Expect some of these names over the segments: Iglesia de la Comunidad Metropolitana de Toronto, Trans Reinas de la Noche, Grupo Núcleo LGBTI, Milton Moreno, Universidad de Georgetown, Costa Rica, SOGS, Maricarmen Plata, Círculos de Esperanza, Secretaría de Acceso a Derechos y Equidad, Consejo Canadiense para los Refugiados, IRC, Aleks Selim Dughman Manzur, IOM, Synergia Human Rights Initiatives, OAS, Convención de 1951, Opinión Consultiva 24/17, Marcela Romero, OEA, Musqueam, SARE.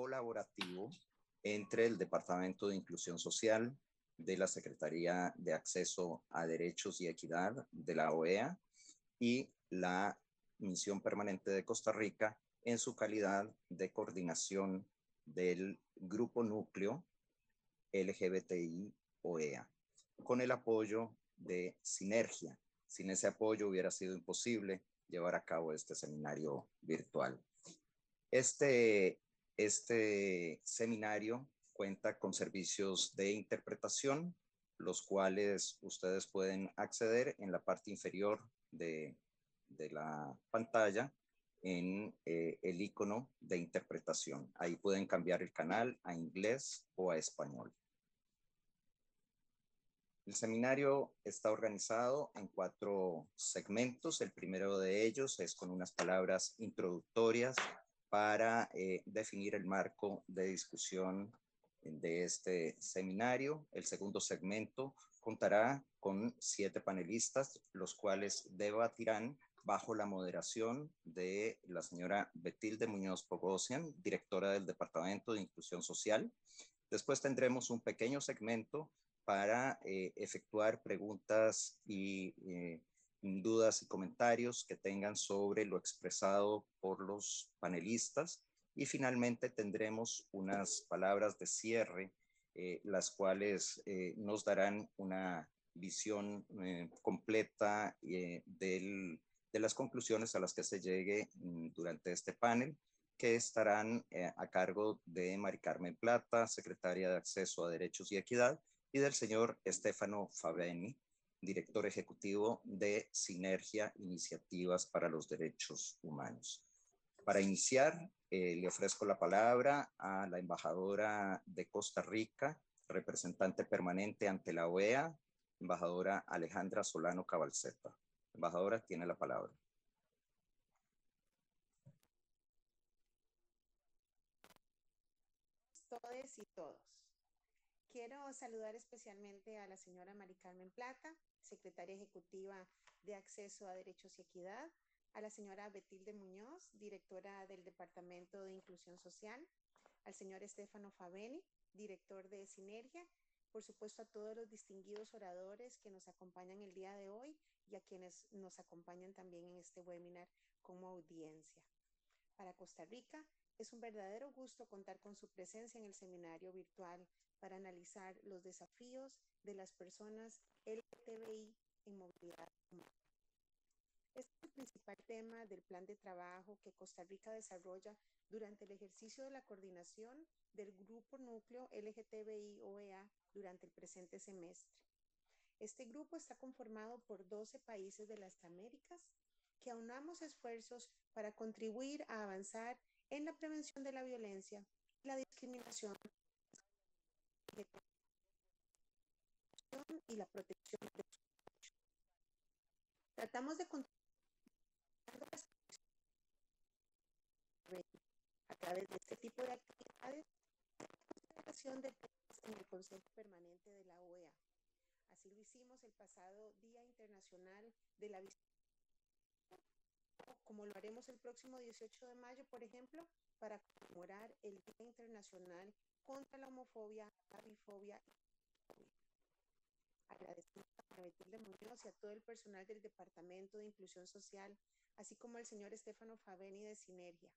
colaborativo entre el Departamento de Inclusión Social de la Secretaría de Acceso a Derechos y Equidad de la OEA y la Misión Permanente de Costa Rica en su calidad de coordinación del Grupo Núcleo LGBTI OEA, con el apoyo de Synergia. Sin ese apoyo hubiera sido imposible llevar a cabo este seminario virtual. Este seminario cuenta con servicios de interpretación, los cuales ustedes pueden acceder en la parte inferior de la pantalla, en el icono de interpretación. Ahí pueden cambiar el canal a inglés o a español. El seminario está organizado en 4 segmentos. El primero de ellos es con unas palabras introductorias para definir el marco de discusión de este seminario. El segundo segmento contará con 7 panelistas, los cuales debatirán bajo la moderación de la señora Betilde Muñoz-Pogosian, directora del Departamento de Inclusión Social. Después tendremos un pequeño segmento para efectuar preguntas y dudas y comentarios que tengan sobre lo expresado por los panelistas. Y finalmente tendremos unas palabras de cierre, las cuales nos darán una visión completa de las conclusiones a las que se llegue durante este panel, que estarán a cargo de Maricarmen Plata, Secretaria de Acceso a Derechos y Equidad, y del señor Stefano Fabeni, director ejecutivo de Synergia Iniciativas para los Derechos Humanos. Para iniciar, le ofrezco la palabra a la embajadora de Costa Rica, representante permanente ante la OEA, embajadora Alejandra Solano Cabalceta. Embajadora, tiene la palabra. Todes y todos. Quiero saludar especialmente a la señora Maricarmen Plata, secretaria ejecutiva de Acceso a Derechos y Equidad, a la señora Betilde Muñoz, directora del Departamento de Inclusión Social, al señor Stefano Fabeni, director de Synergia, por supuesto a todos los distinguidos oradores que nos acompañan el día de hoy y a quienes nos acompañan también en este webinar como audiencia. Para Costa Rica es un verdadero gusto contar con su presencia en el seminario virtual para analizar los desafíos de las personas LGBTI en movilidad humana. Este es el principal tema del plan de trabajo que Costa Rica desarrolla durante el ejercicio de la coordinación del Grupo Núcleo LGBTI OEA durante el presente semestre. Este grupo está conformado por 12 países de las Américas que aunamos esfuerzos para contribuir a avanzar en la prevención de la violencia y la discriminación y la protección de los derechos. Tratamos de contribuir a través de este tipo de actividades de temas en el Consejo Permanente de la OEA. Así lo hicimos el pasado Día Internacional de la Visibilidad, como lo haremos el próximo 18 de mayo, por ejemplo, para conmemorar el Día Internacional contra la Homofobia, la Bifobia y la Homofobia. Agradecemos a Betilde Muñoz y a todo el personal del Departamento de Inclusión Social, así como al señor Stefano Fabeni de Synergia.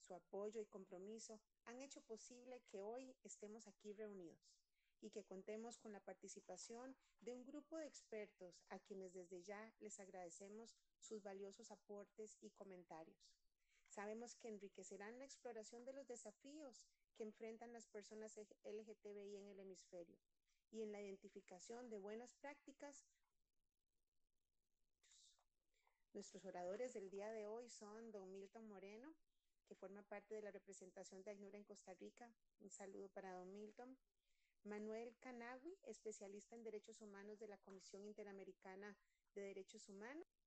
Su apoyo y compromiso han hecho posible que hoy estemos aquí reunidos y que contemos con la participación de un grupo de expertos a quienes desde ya les agradecemos sus valiosos aportes y comentarios. Sabemos que enriquecerán la exploración de los desafíos que enfrentan las personas LGBTI en el hemisferio y en la identificación de buenas prácticas. Nuestros oradores del día de hoy son don Milton Moreno, que forma parte de la representación de ACNUR en Costa Rica. Un saludo para don Milton. Manuel Canahui, especialista en Derechos Humanos de la Comisión Interamericana de Derechos Humanos.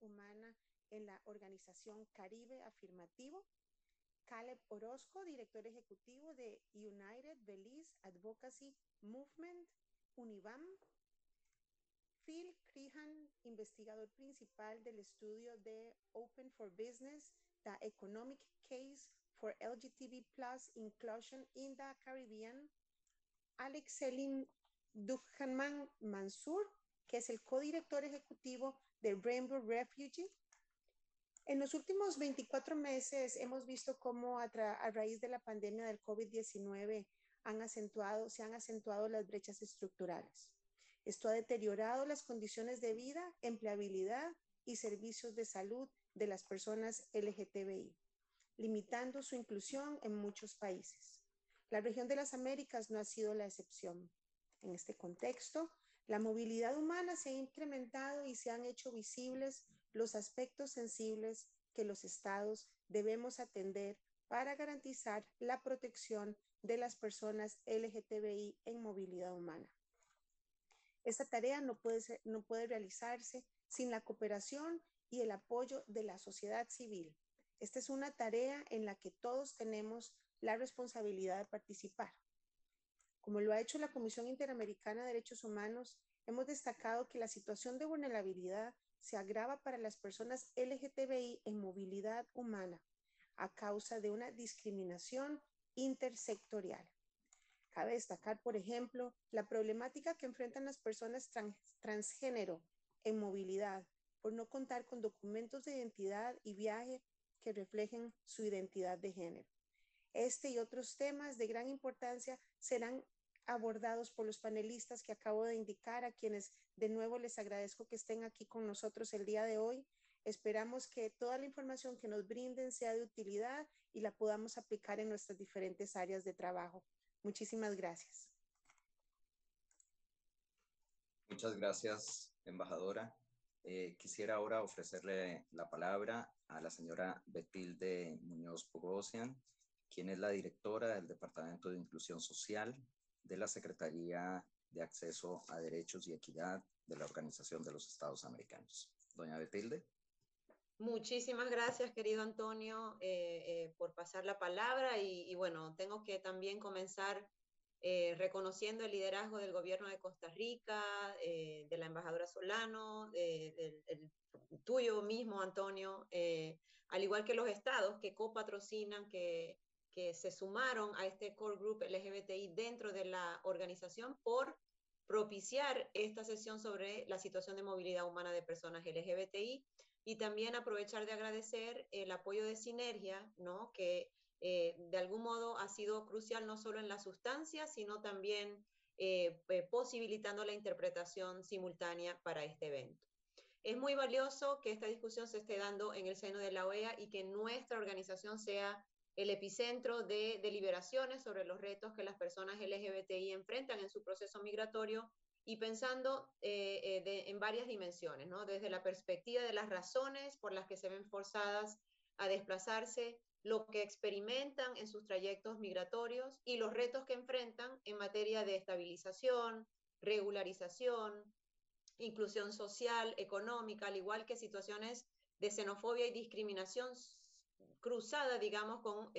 Humana en la organización Caribe Afirmativo. Caleb Orozco, director ejecutivo de United Belize Advocacy Movement, UNIBAM. Phil Crehan, investigador principal del estudio de Open for Business, The Economic Case for LGBT Plus Inclusion in the Caribbean. Aleks Selim Dughman Manzur, que es el codirector ejecutivo del Rainbow Refugee. En los últimos 24 meses hemos visto cómo a raíz de la pandemia del COVID-19 se han acentuado las brechas estructurales. Esto ha deteriorado las condiciones de vida, empleabilidad y servicios de salud de las personas LGBTI, limitando su inclusión en muchos países. La región de las Américas no ha sido la excepción. En este contexto, la movilidad humana se ha incrementado y se han hecho visibles los aspectos sensibles que los estados debemos atender para garantizar la protección de las personas LGBTI en movilidad humana. Esta tarea no puede realizarse sin la cooperación y el apoyo de la sociedad civil. Esta es una tarea en la que todos tenemos la responsabilidad de participar. Como lo ha hecho la Comisión Interamericana de Derechos Humanos, hemos destacado que la situación de vulnerabilidad se agrava para las personas LGBTI en movilidad humana a causa de una discriminación intersectorial. Cabe destacar, por ejemplo, la problemática que enfrentan las personas transgénero en movilidad por no contar con documentos de identidad y viaje que reflejen su identidad de género. Este y otros temas de gran importancia serán abordados por los panelistas que acabo de indicar, a quienes de nuevo les agradezco que estén aquí con nosotros el día de hoy. Esperamos que toda la información que nos brinden sea de utilidad y la podamos aplicar en nuestras diferentes áreas de trabajo. Muchísimas gracias. Muchas gracias, embajadora. Quisiera ahora ofrecerle la palabra a la señora Betilde Muñoz-Pogosian, quien es la directora del Departamento de Inclusión Social de la Secretaría de Acceso a Derechos y Equidad de la Organización de los Estados Americanos. Doña Betilde. Muchísimas gracias, querido Antonio, por pasar la palabra. Y bueno, tengo que también comenzar reconociendo el liderazgo del gobierno de Costa Rica, de la embajadora Solano, del tuyo mismo, Antonio, al igual que los estados que copatrocinan, que se sumaron a este core group LGBTI dentro de la organización por propiciar esta sesión sobre la situación de movilidad humana de personas LGBTI, y también aprovechar de agradecer el apoyo de Synergia, ¿no? Que de algún modo ha sido crucial no solo en la sustancia, sino también posibilitando la interpretación simultánea para este evento. Es muy valioso que esta discusión se esté dando en el seno de la OEA y que nuestra organización sea el epicentro de deliberaciones sobre los retos que las personas LGBTI enfrentan en su proceso migratorio, y pensando en varias dimensiones, ¿no? Desde la perspectiva de las razones por las que se ven forzadas a desplazarse, lo que experimentan en sus trayectos migratorios y los retos que enfrentan en materia de estabilización, regularización, inclusión social, económica, al igual que situaciones de xenofobia y discriminación cruzada, digamos, con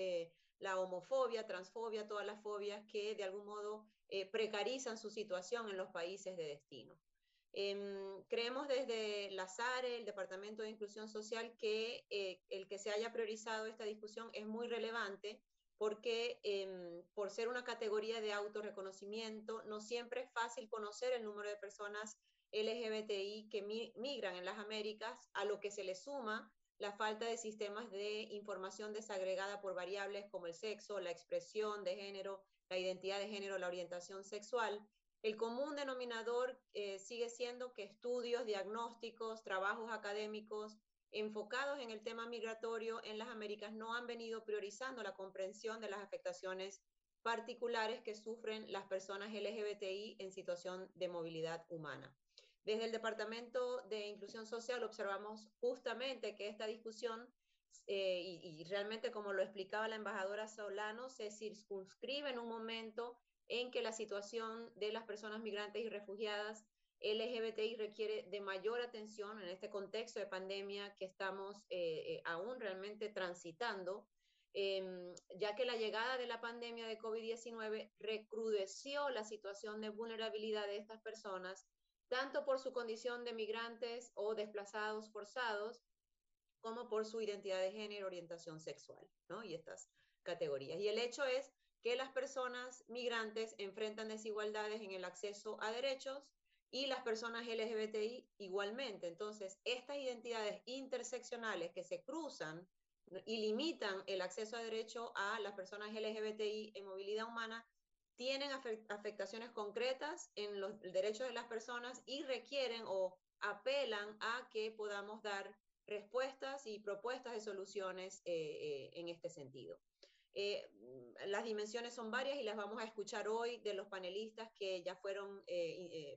la homofobia, transfobia, todas las fobias que de algún modo precarizan su situación en los países de destino. Creemos desde la SARE, el Departamento de Inclusión Social, que el que se haya priorizado esta discusión es muy relevante, porque por ser una categoría de autorreconocimiento, no siempre es fácil conocer el número de personas LGBTI que migran en las Américas, a lo que se le suma la falta de sistemas de información desagregada por variables como el sexo, la expresión de género, la identidad de género, la orientación sexual. El común denominador sigue siendo que estudios, diagnósticos, trabajos académicos enfocados en el tema migratorio en las Américas no han venido priorizando la comprensión de las afectaciones particulares que sufren las personas LGBTI en situación de movilidad humana. Desde el Departamento de Inclusión Social observamos justamente que esta discusión, y realmente como lo explicaba la embajadora Solano, se circunscribe en un momento en que la situación de las personas migrantes y refugiadas LGBTI requiere de mayor atención en este contexto de pandemia que estamos aún realmente transitando. ya que la llegada de la pandemia de COVID-19 recrudeció la situación de vulnerabilidad de estas personas, tanto por su condición de migrantes o desplazados forzados, como por su identidad de género, orientación sexual, ¿no? Y estas categorías. Y el hecho es que las personas migrantes enfrentan desigualdades en el acceso a derechos y las personas LGBTI igualmente. Entonces, estas identidades interseccionales que se cruzan y limitan el acceso a derecho a las personas LGBTI en movilidad humana tienen afectaciones concretas en los derechos de las personas y requieren o apelan a que podamos dar respuestas y propuestas de soluciones en este sentido. Las dimensiones son varias y las vamos a escuchar hoy de los panelistas que ya fueron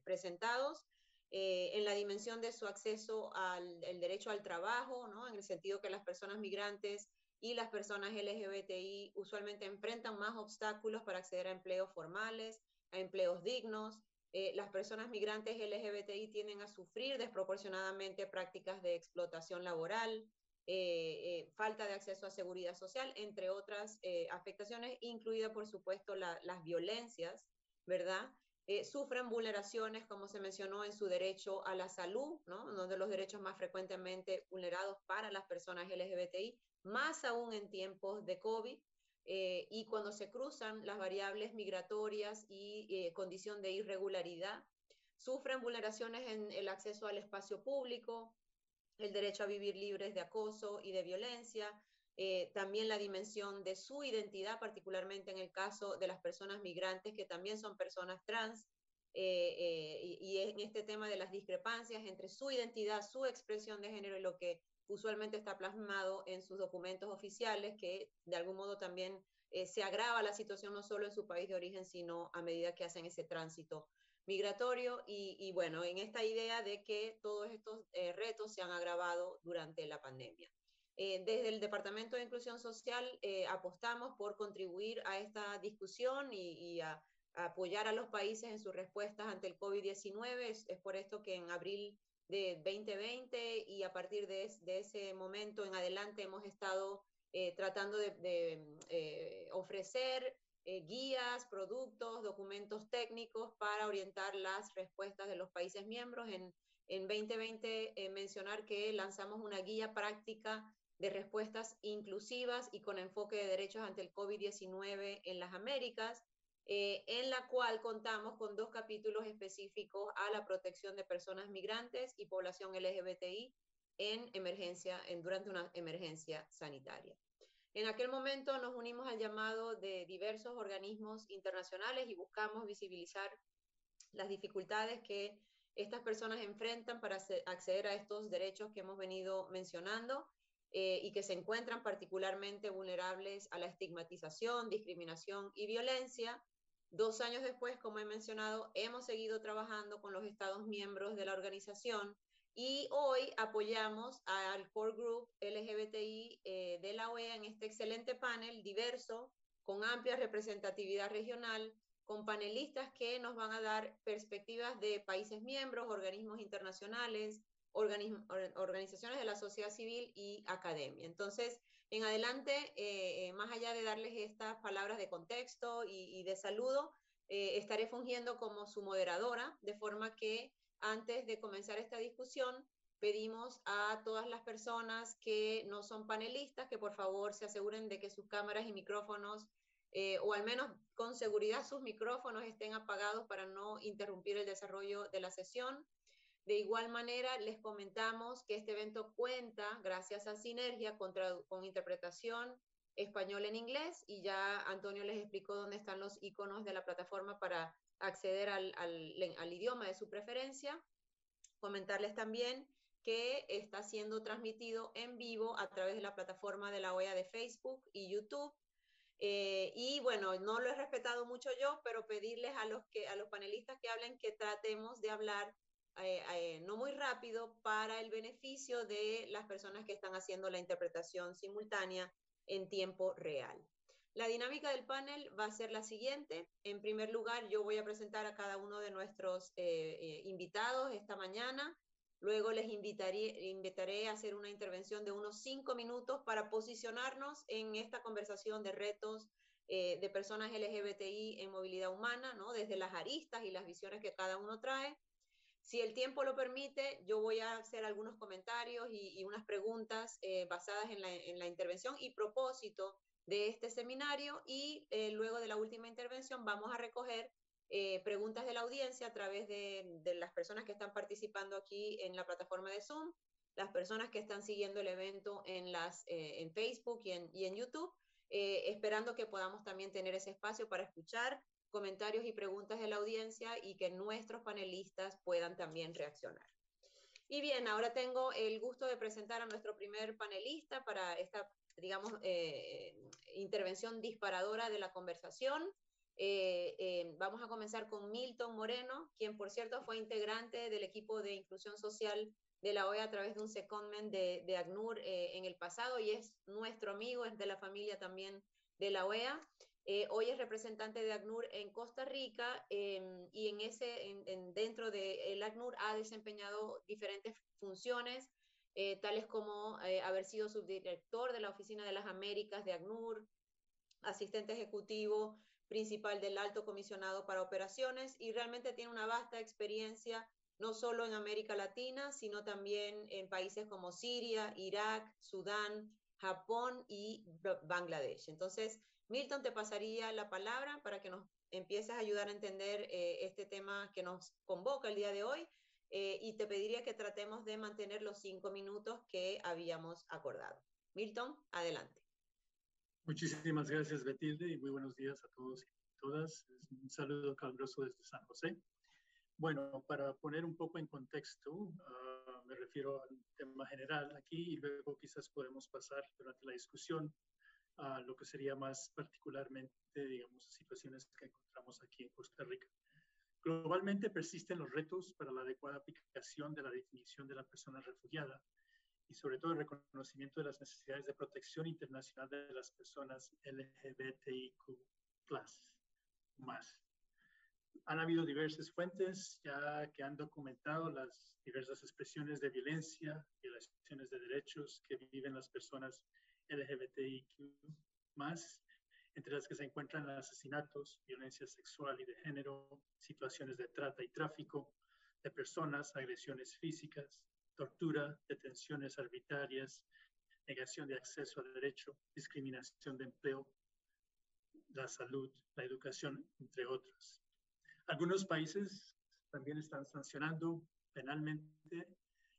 presentados. En la dimensión de su acceso al derecho al trabajo, ¿no? En el sentido que las personas migrantes y las personas LGBTI usualmente enfrentan más obstáculos para acceder a empleos formales, a empleos dignos. Las personas migrantes LGBTI tienden a sufrir desproporcionadamente prácticas de explotación laboral, falta de acceso a seguridad social, entre otras afectaciones, incluida por supuesto las violencias, ¿verdad? Sufren vulneraciones, como se mencionó, en su derecho a la salud, ¿no? Uno de los derechos más frecuentemente vulnerados para las personas LGBTI, más aún en tiempos de COVID, y cuando se cruzan las variables migratorias y condición de irregularidad, sufren vulneraciones en el acceso al espacio público, el derecho a vivir libres de acoso y de violencia, también la dimensión de su identidad, particularmente en el caso de las personas migrantes, que también son personas trans, y en este tema de las discrepancias entre su identidad, su expresión de género y lo que usualmente está plasmado en sus documentos oficiales, que de algún modo también se agrava la situación no solo en su país de origen, sino a medida que hacen ese tránsito migratorio, y bueno, en esta idea de que todos estos retos se han agravado durante la pandemia. Desde el Departamento de Inclusión Social apostamos por contribuir a esta discusión y a apoyar a los países en sus respuestas ante el COVID-19, es por esto que en abril de 2020 y a partir de ese momento en adelante hemos estado tratando de ofrecer guías, productos, documentos técnicos para orientar las respuestas de los países miembros. En 2020 mencionar que lanzamos una guía práctica de respuestas inclusivas y con enfoque de derechos ante el COVID-19 en las Américas, en la cual contamos con dos capítulos específicos a la protección de personas migrantes y población LGBTI durante una emergencia sanitaria. En aquel momento nos unimos al llamado de diversos organismos internacionales y buscamos visibilizar las dificultades que estas personas enfrentan para acceder a estos derechos que hemos venido mencionando, y que se encuentran particularmente vulnerables a la estigmatización, discriminación y violencia. 2 años después, como he mencionado, hemos seguido trabajando con los Estados miembros de la organización y hoy apoyamos al Core Group LGBTI de la OEA en este excelente panel diverso, con amplia representatividad regional, con panelistas que nos van a dar perspectivas de países miembros, organismos internacionales, organizaciones de la sociedad civil y academia. Entonces, en adelante, más allá de darles estas palabras de contexto y de saludo, estaré fungiendo como su moderadora, de forma que antes de comenzar esta discusión, pedimos a todas las personas que no son panelistas que por favor se aseguren de que sus cámaras y micrófonos, o al menos con seguridad sus micrófonos, estén apagados para no interrumpir el desarrollo de la sesión. De igual manera, les comentamos que este evento cuenta, gracias a Synergia, con interpretación español en inglés, y ya Antonio les explicó dónde están los iconos de la plataforma para acceder al idioma de su preferencia. Comentarles también que está siendo transmitido en vivo a través de la plataforma de la OEA de Facebook y YouTube. Y bueno, no lo he respetado mucho yo, pero pedirles a los panelistas que hablen que tratemos de hablar no muy rápido para el beneficio de las personas que están haciendo la interpretación simultánea en tiempo real. La dinámica del panel va a ser la siguiente. En primer lugar, yo voy a presentar a cada uno de nuestros invitados esta mañana. Luego les invitaré a hacer una intervención de unos 5 minutos para posicionarnos en esta conversación de retos de personas LGBTI en movilidad humana, ¿no? Desde las aristas y las visiones que cada uno trae. Si el tiempo lo permite, yo voy a hacer algunos comentarios y unas preguntas basadas en la intervención y propósito de este seminario, y luego de la última intervención vamos a recoger preguntas de la audiencia a través de las personas que están participando aquí en la plataforma de Zoom, las personas que están siguiendo el evento en Facebook y en YouTube, esperando que podamos también tener ese espacio para escuchar comentarios y preguntas de la audiencia y que nuestros panelistas puedan también reaccionar. Y bien, ahora tengo el gusto de presentar a nuestro primer panelista para esta, digamos, intervención disparadora de la conversación. Vamos a comenzar con Milton Moreno, quien por cierto fue integrante del equipo de inclusión social de la OEA a través de un secondment de ACNUR en el pasado, y es nuestro amigo, es de la familia también de la OEA. Hoy es representante de ACNUR en Costa Rica, y dentro del ACNUR ha desempeñado diferentes funciones, tales como haber sido subdirector de la Oficina de las Américas de ACNUR, asistente ejecutivo principal del Alto Comisionado para Operaciones, y realmente tiene una vasta experiencia no solo en América Latina, sino también en países como Siria, Irak, Sudán, Japón y Bangladesh. Entonces, Milton, te pasaría la palabra para que nos empieces a ayudar a entender este tema que nos convoca el día de hoy, y te pediría que tratemos de mantener los 5 minutos que habíamos acordado. Milton, adelante. Muchísimas gracias, Betilde, y muy buenos días a todos y todas. Un saludo caluroso desde San José. Bueno, para poner un poco en contexto, me refiero al tema general aquí, y luego quizás podemos pasar durante la discusión a lo que sería más particularmente, digamos, situaciones que encontramos aquí en Costa Rica. Globalmente persisten los retos para la adecuada aplicación de la definición de la persona refugiada y sobre todo el reconocimiento de las necesidades de protección internacional de las personas LGBTIQ+, más. Han habido diversas fuentes ya que han documentado las diversas expresiones de violencia, violaciones de derechos que viven las personas LGBTIQ+, entre las que se encuentran asesinatos, violencia sexual y de género, situaciones de trata y tráfico de personas, agresiones físicas, tortura, detenciones arbitrarias, negación de acceso a derecho, discriminación de empleo, la salud, la educación, entre otras. Algunos países también están sancionando penalmente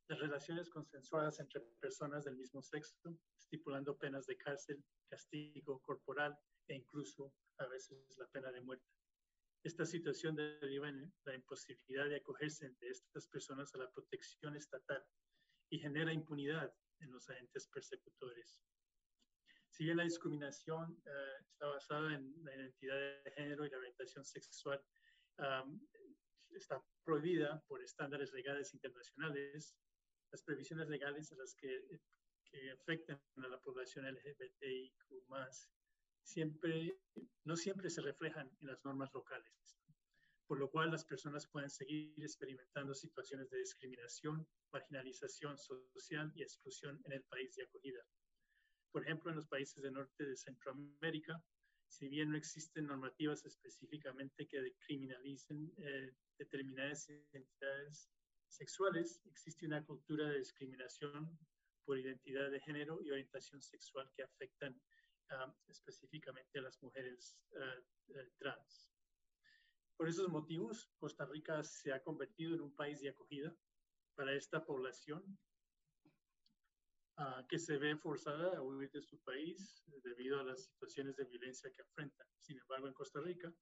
las relaciones consensuadas entre personas del mismo sexo, estipulando penas de cárcel, castigo corporal e incluso a veces la pena de muerte. Esta situación deriva en la imposibilidad de acogerse de estas personas a la protección estatal y genera impunidad en los agentes persecutores. Si bien la discriminación está basada en la identidad de género y la orientación sexual, está prohibida por estándares legales internacionales, las previsiones legales a las que afectan a la población LGBTIQ+, no siempre se reflejan en las normas locales, por lo cual las personas pueden seguir experimentando situaciones de discriminación, marginalización social y exclusión en el país de acogida. Por ejemplo, en los países del norte de Centroamérica, si bien no existen normativas específicamente que criminalicen determinadas identidades sexuales, existe una cultura de discriminación por identidad de género y orientación sexual que afectan específicamente a las mujeres trans. Por esos motivos, Costa Rica se ha convertido en un país de acogida para esta población que se ve forzada a huir de su país debido a las situaciones de violencia que enfrentan. Sin embargo, en Costa Rica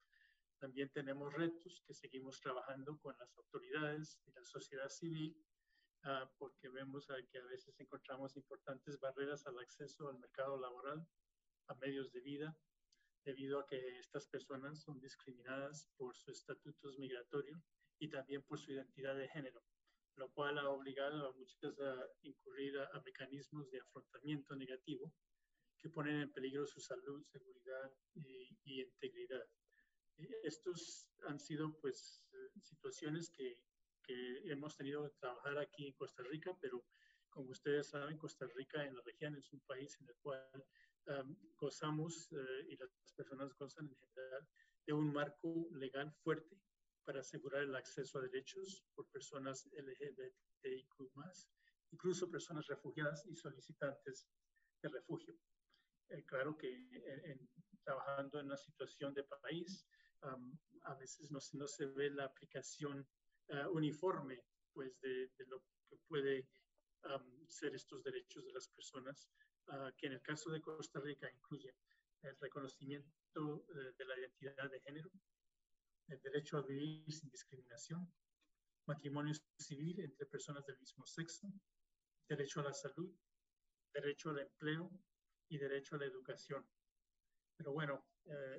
también tenemos retos que seguimos trabajando con las autoridades y la sociedad civil, porque vemos que a veces encontramos importantes barreras al acceso al mercado laboral, a medios de vida, debido a que estas personas son discriminadas por su estatuto migratorio y también por su identidad de género, lo cual ha obligado a muchas a incurrir a mecanismos de afrontamiento negativo que ponen en peligro su salud, seguridad y integridad. Estos han sido, pues, situaciones que, que hemos tenido que trabajar aquí en Costa Rica, pero como ustedes saben, Costa Rica en la región es un país en el cual gozamos y las personas gozan en general de un marco legal fuerte para asegurar el acceso a derechos por personas LGBTIQ+, incluso personas refugiadas y solicitantes de refugio. Claro que trabajando en una situación de país, a veces no se ve la aplicación uniforme pues, de lo que puede ser estos derechos de las personas, que en el caso de Costa Rica incluyen el reconocimiento de la identidad de género, el derecho a vivir sin discriminación, matrimonio civil entre personas del mismo sexo, derecho a la salud, derecho al empleo y derecho a la educación. Pero bueno,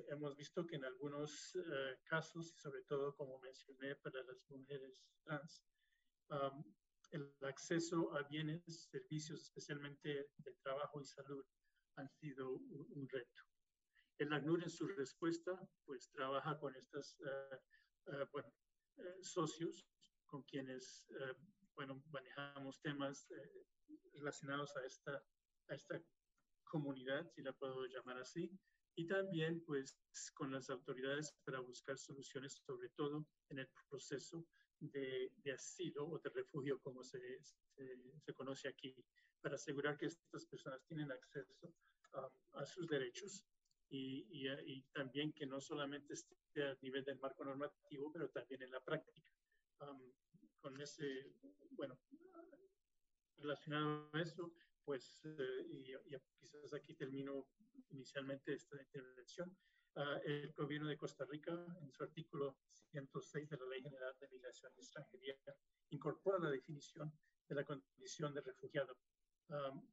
hemos visto que en algunos casos, y sobre todo como mencioné para las mujeres trans, el acceso a bienes, servicios, especialmente de trabajo y salud, han sido un reto. El ACNUR en su respuesta, pues trabaja con estos socios con quienes manejamos temas relacionados a esta comunidad, si la puedo llamar así, y también pues con las autoridades para buscar soluciones, sobre todo en el proceso de asilo o de refugio, como se conoce aquí, para asegurar que estas personas tienen acceso a sus derechos. Y también que no solamente esté a nivel del marco normativo, pero también en la práctica. Con ese, relacionado a eso, pues, y quizás aquí termino inicialmente esta intervención, el gobierno de Costa Rica, en su artículo 106 de la Ley General de Migración y Extranjería, incorpora la definición de la condición de refugiado,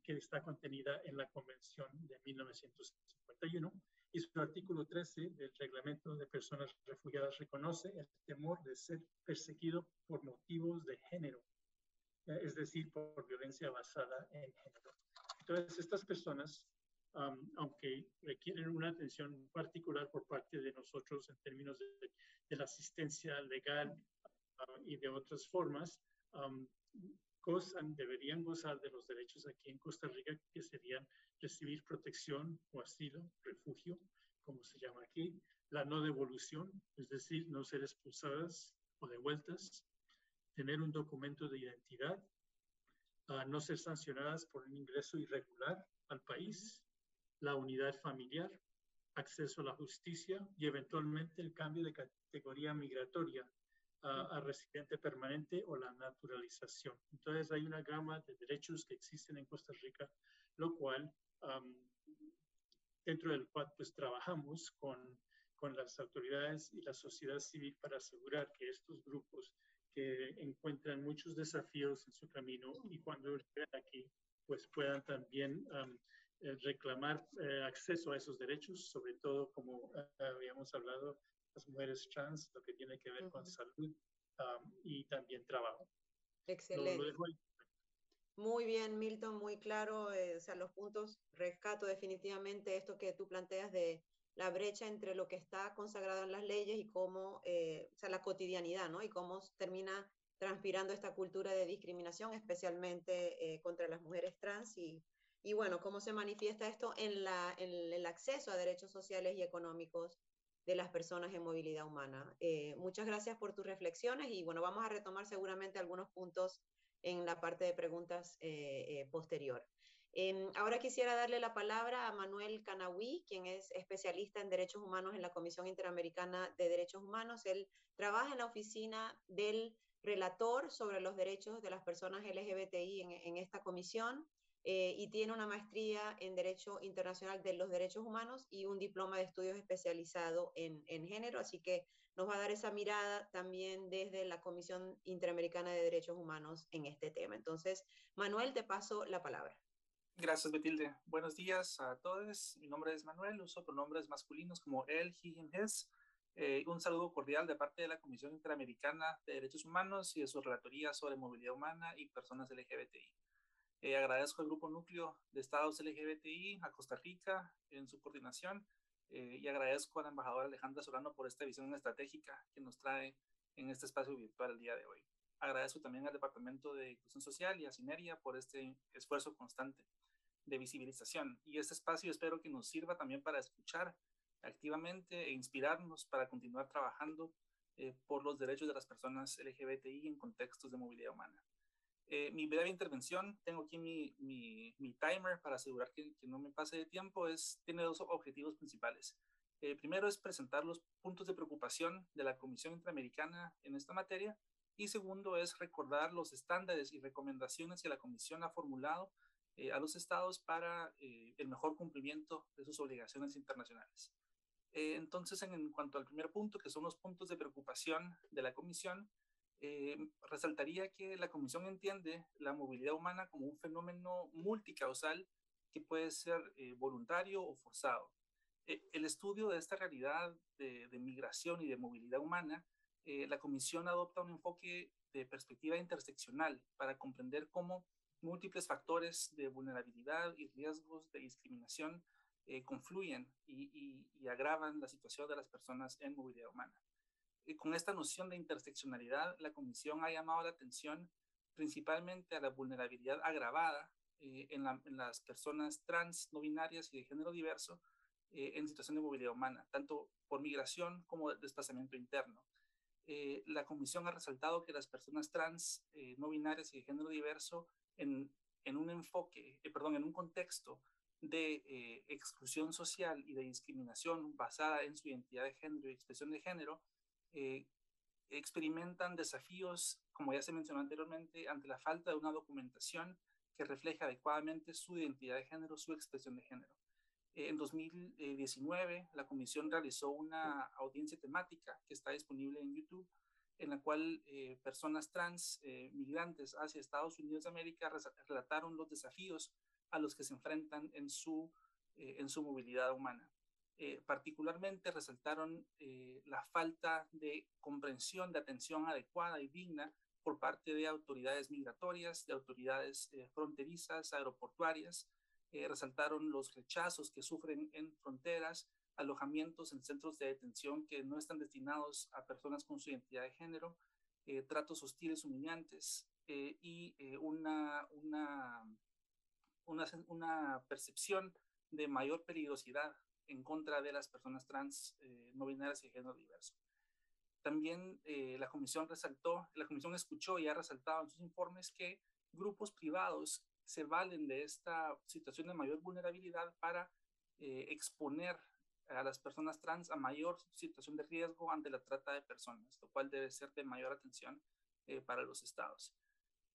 que está contenida en la Convención de 1951, y su artículo 13 del Reglamento de Personas Refugiadas reconoce el temor de ser perseguido por motivos de género, es decir, por violencia basada en género. Entonces, estas personas, aunque requieren una atención particular por parte de nosotros en términos de la asistencia legal y de otras formas, deberían gozar de los derechos aquí en Costa Rica, que serían recibir protección o asilo, refugio, como se llama aquí, la no devolución, es decir, no ser expulsadas o devueltas, tener un documento de identidad, no ser sancionadas por un ingreso irregular al país, la unidad familiar, acceso a la justicia y eventualmente el cambio de categoría migratoria a residente permanente o la naturalización. Entonces hay una gama de derechos que existen en Costa Rica, lo cual dentro del cual pues trabajamos con las autoridades y la sociedad civil para asegurar que estos grupos que encuentran muchos desafíos en su camino y cuando estén aquí pues puedan también reclamar acceso a esos derechos, sobre todo como habíamos hablado, las mujeres trans, lo que tiene que ver con salud y también trabajo. Excelente. Muy bien, Milton, muy claro. Los puntos, rescato definitivamente esto que tú planteas de la brecha entre lo que está consagrado en las leyes y cómo, la cotidianidad, ¿no? Y cómo termina transpirando esta cultura de discriminación, especialmente contra las mujeres trans y bueno, cómo se manifiesta esto en el acceso a derechos sociales y económicos de las personas en movilidad humana. Muchas gracias por tus reflexiones y bueno, vamos a retomar seguramente algunos puntos en la parte de preguntas posterior. Ahora quisiera darle la palabra a Manuel Canahui, quien es especialista en derechos humanos en la Comisión Interamericana de Derechos Humanos. Él trabaja en la oficina del relator sobre los derechos de las personas LGBTI en esta comisión. Y tiene una maestría en Derecho Internacional de los Derechos Humanos y un diploma de estudios especializado en género, así que nos va a dar esa mirada también desde la Comisión Interamericana de Derechos Humanos en este tema. Entonces, Manuel, te paso la palabra. Gracias, Betilde. Buenos días a todos. Mi nombre es Manuel, uso pronombres masculinos como él, he, him, his. Un saludo cordial de parte de la Comisión Interamericana de Derechos Humanos y de su relatoría sobre movilidad humana y personas LGBTI. Agradezco al Grupo Núcleo de Estados LGBTI, a Costa Rica en su coordinación y agradezco a la embajadora Alejandra Solano por esta visión estratégica que nos trae en este espacio virtual el día de hoy. Agradezco también al Departamento de Inclusión Social y a Synergia por este esfuerzo constante de visibilización. Y este espacio espero que nos sirva también para escuchar activamente e inspirarnos para continuar trabajando por los derechos de las personas LGBTI en contextos de movilidad humana. Mi breve intervención, tengo aquí mi timer para asegurar que no me pase de tiempo, tiene dos objetivos principales. Primero es presentar los puntos de preocupación de la Comisión Interamericana en esta materia y segundo es recordar los estándares y recomendaciones que la Comisión ha formulado a los estados para el mejor cumplimiento de sus obligaciones internacionales. Entonces, en cuanto al primer punto, que son los puntos de preocupación de la Comisión, resaltaría que la Comisión entiende la movilidad humana como un fenómeno multicausal que puede ser voluntario o forzado. El estudio de esta realidad de migración y de movilidad humana, la Comisión adopta un enfoque de perspectiva interseccional para comprender cómo múltiples factores de vulnerabilidad y riesgos de discriminación confluyen y agravan la situación de las personas en movilidad humana. Con esta noción de interseccionalidad, la Comisión ha llamado la atención principalmente a la vulnerabilidad agravada en las personas trans, no binarias y de género diverso en situación de movilidad humana, tanto por migración como desplazamiento interno. La Comisión ha resaltado que las personas trans, no binarias y de género diverso en un contexto de exclusión social y de discriminación basada en su identidad de género y expresión de género, experimentan desafíos, como ya se mencionó anteriormente, ante la falta de una documentación que refleje adecuadamente su identidad de género, su expresión de género. En 2019, la Comisión realizó una audiencia temática que está disponible en YouTube, en la cual personas trans migrantes hacia Estados Unidos de América relataron los desafíos a los que se enfrentan en su movilidad humana. Particularmente resaltaron la falta de comprensión, de atención adecuada y digna por parte de autoridades migratorias, de autoridades fronterizas, aeroportuarias. Resaltaron los rechazos que sufren en fronteras, alojamientos en centros de detención que no están destinados a personas con su identidad de género, tratos hostiles, humillantes y una percepción de mayor peligrosidad en contra de las personas trans, no binarias y de género diverso. También la Comisión escuchó y ha resaltado en sus informes que grupos privados se valen de esta situación de mayor vulnerabilidad para exponer a las personas trans a mayor situación de riesgo ante la trata de personas, lo cual debe ser de mayor atención para los estados.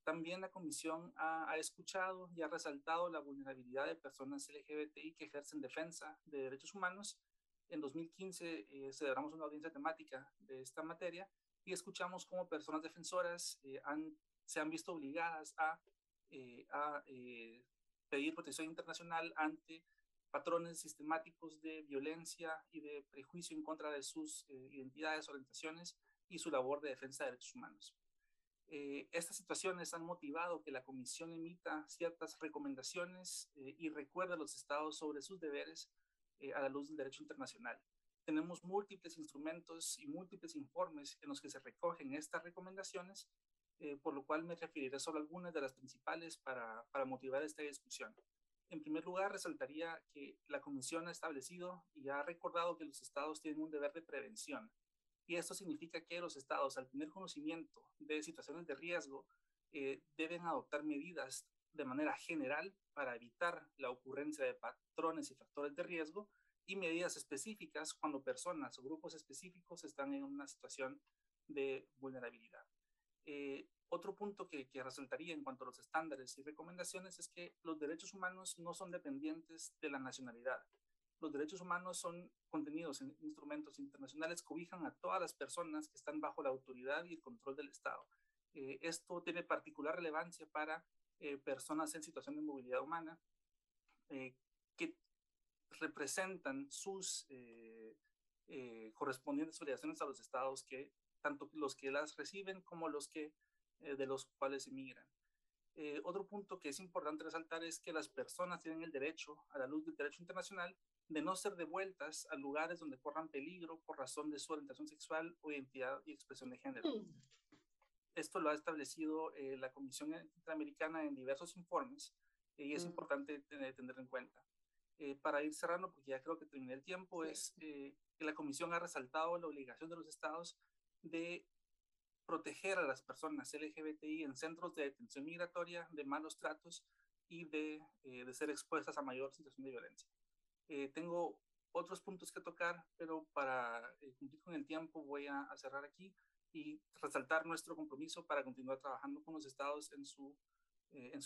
También la Comisión ha escuchado y ha resaltado la vulnerabilidad de personas LGBTI que ejercen defensa de derechos humanos. En 2015 celebramos una audiencia temática de esta materia y escuchamos cómo personas defensoras se han visto obligadas a pedir protección internacional ante patrones sistemáticos de violencia y de prejuicio en contra de sus identidades, orientaciones y su labor de defensa de derechos humanos. Estas situaciones han motivado que la Comisión emita ciertas recomendaciones y recuerde a los estados sobre sus deberes a la luz del derecho internacional. Tenemos múltiples instrumentos y múltiples informes en los que se recogen estas recomendaciones, por lo cual me referiré solo a algunas de las principales para motivar esta discusión. En primer lugar, resaltaría que la Comisión ha establecido y ha recordado que los estados tienen un deber de prevención. Y esto significa que los estados, al tener conocimiento de situaciones de riesgo, deben adoptar medidas de manera general para evitar la ocurrencia de patrones y factores de riesgo y medidas específicas cuando personas o grupos específicos están en una situación de vulnerabilidad. Otro punto que resaltaría en cuanto a los estándares y recomendaciones es que los derechos humanos no son dependientes de la nacionalidad. Los derechos humanos son contenidos en instrumentos internacionales que cobijan a todas las personas que están bajo la autoridad y el control del Estado. Esto tiene particular relevancia para personas en situación de movilidad humana que representan sus correspondientes obligaciones a los estados, que tanto los que las reciben como los que de los cuales emigran. Otro punto que es importante resaltar es que las personas tienen el derecho, a la luz del derecho internacional, de no ser devueltas a lugares donde corran peligro por razón de su orientación sexual o identidad y expresión de género. Esto lo ha establecido la Comisión Interamericana en diversos informes y es importante tener en cuenta. Para ir cerrando, porque ya creo que terminé el tiempo, es que la Comisión ha resaltado la obligación de los estados de proteger a las personas LGBTI en centros de detención migratoria de malos tratos y de ser expuestas a mayor situación de violencia. Tengo otros puntos que tocar, pero para cumplir con el tiempo voy a cerrar aquí y resaltar nuestro compromiso para continuar trabajando con los estados en su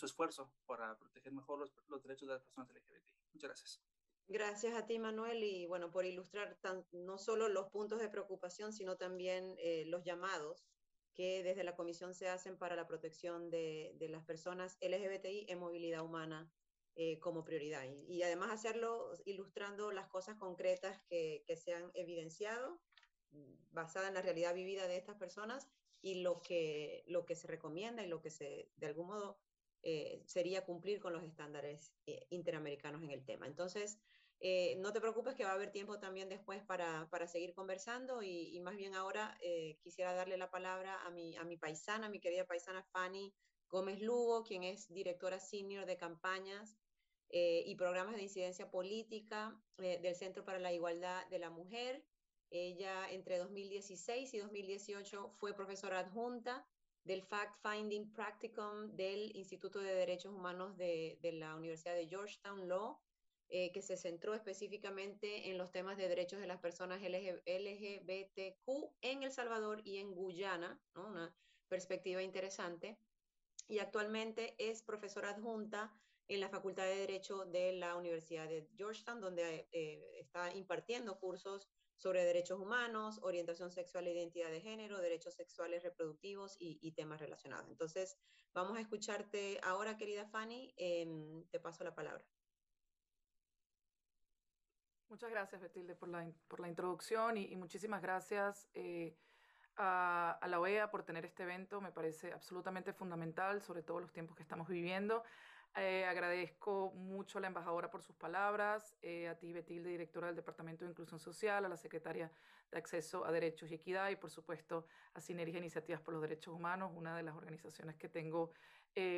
esfuerzo para proteger mejor los derechos de las personas LGBTI. Muchas gracias. Gracias a ti, Manuel, y bueno, por ilustrar no solo los puntos de preocupación, sino también los llamados que desde la Comisión se hacen para la protección de las personas LGBTI en movilidad humana como prioridad. Y además hacerlo ilustrando las cosas concretas que se han evidenciado, basada en la realidad vivida de estas personas, y lo que se recomienda y lo que se, de algún modo, sería cumplir con los estándares interamericanos en el tema. Entonces, no te preocupes que va a haber tiempo también después para seguir conversando, y más bien ahora quisiera darle la palabra a mi querida paisana Fanny Gómez Lugo, quien es directora senior de campañas y programas de incidencia política del Centro para la Igualdad de la Mujer. Ella entre 2016 y 2018 fue profesora adjunta del Fact-Finding Practicum del Instituto de Derechos Humanos de la Universidad de Georgetown Law, que se centró específicamente en los temas de derechos de las personas LGBTQ en El Salvador y en Guyana, ¿no? Una perspectiva interesante. Y actualmente es profesora adjunta en la Facultad de Derecho de la Universidad de Georgetown, donde está impartiendo cursos sobre derechos humanos, orientación sexual e identidad de género, derechos sexuales reproductivos y temas relacionados. Entonces, vamos a escucharte ahora, querida Fanny, te paso la palabra. Muchas gracias, Betilde, por la introducción y muchísimas gracias a la OEA por tener este evento. Me parece absolutamente fundamental, sobre todo los tiempos que estamos viviendo. Agradezco mucho a la embajadora por sus palabras, a ti, Betilde, directora del Departamento de Inclusión Social, a la Secretaria de Acceso a Derechos y Equidad y, por supuesto, a Synergia Iniciativas por los Derechos Humanos, una de las organizaciones que tengo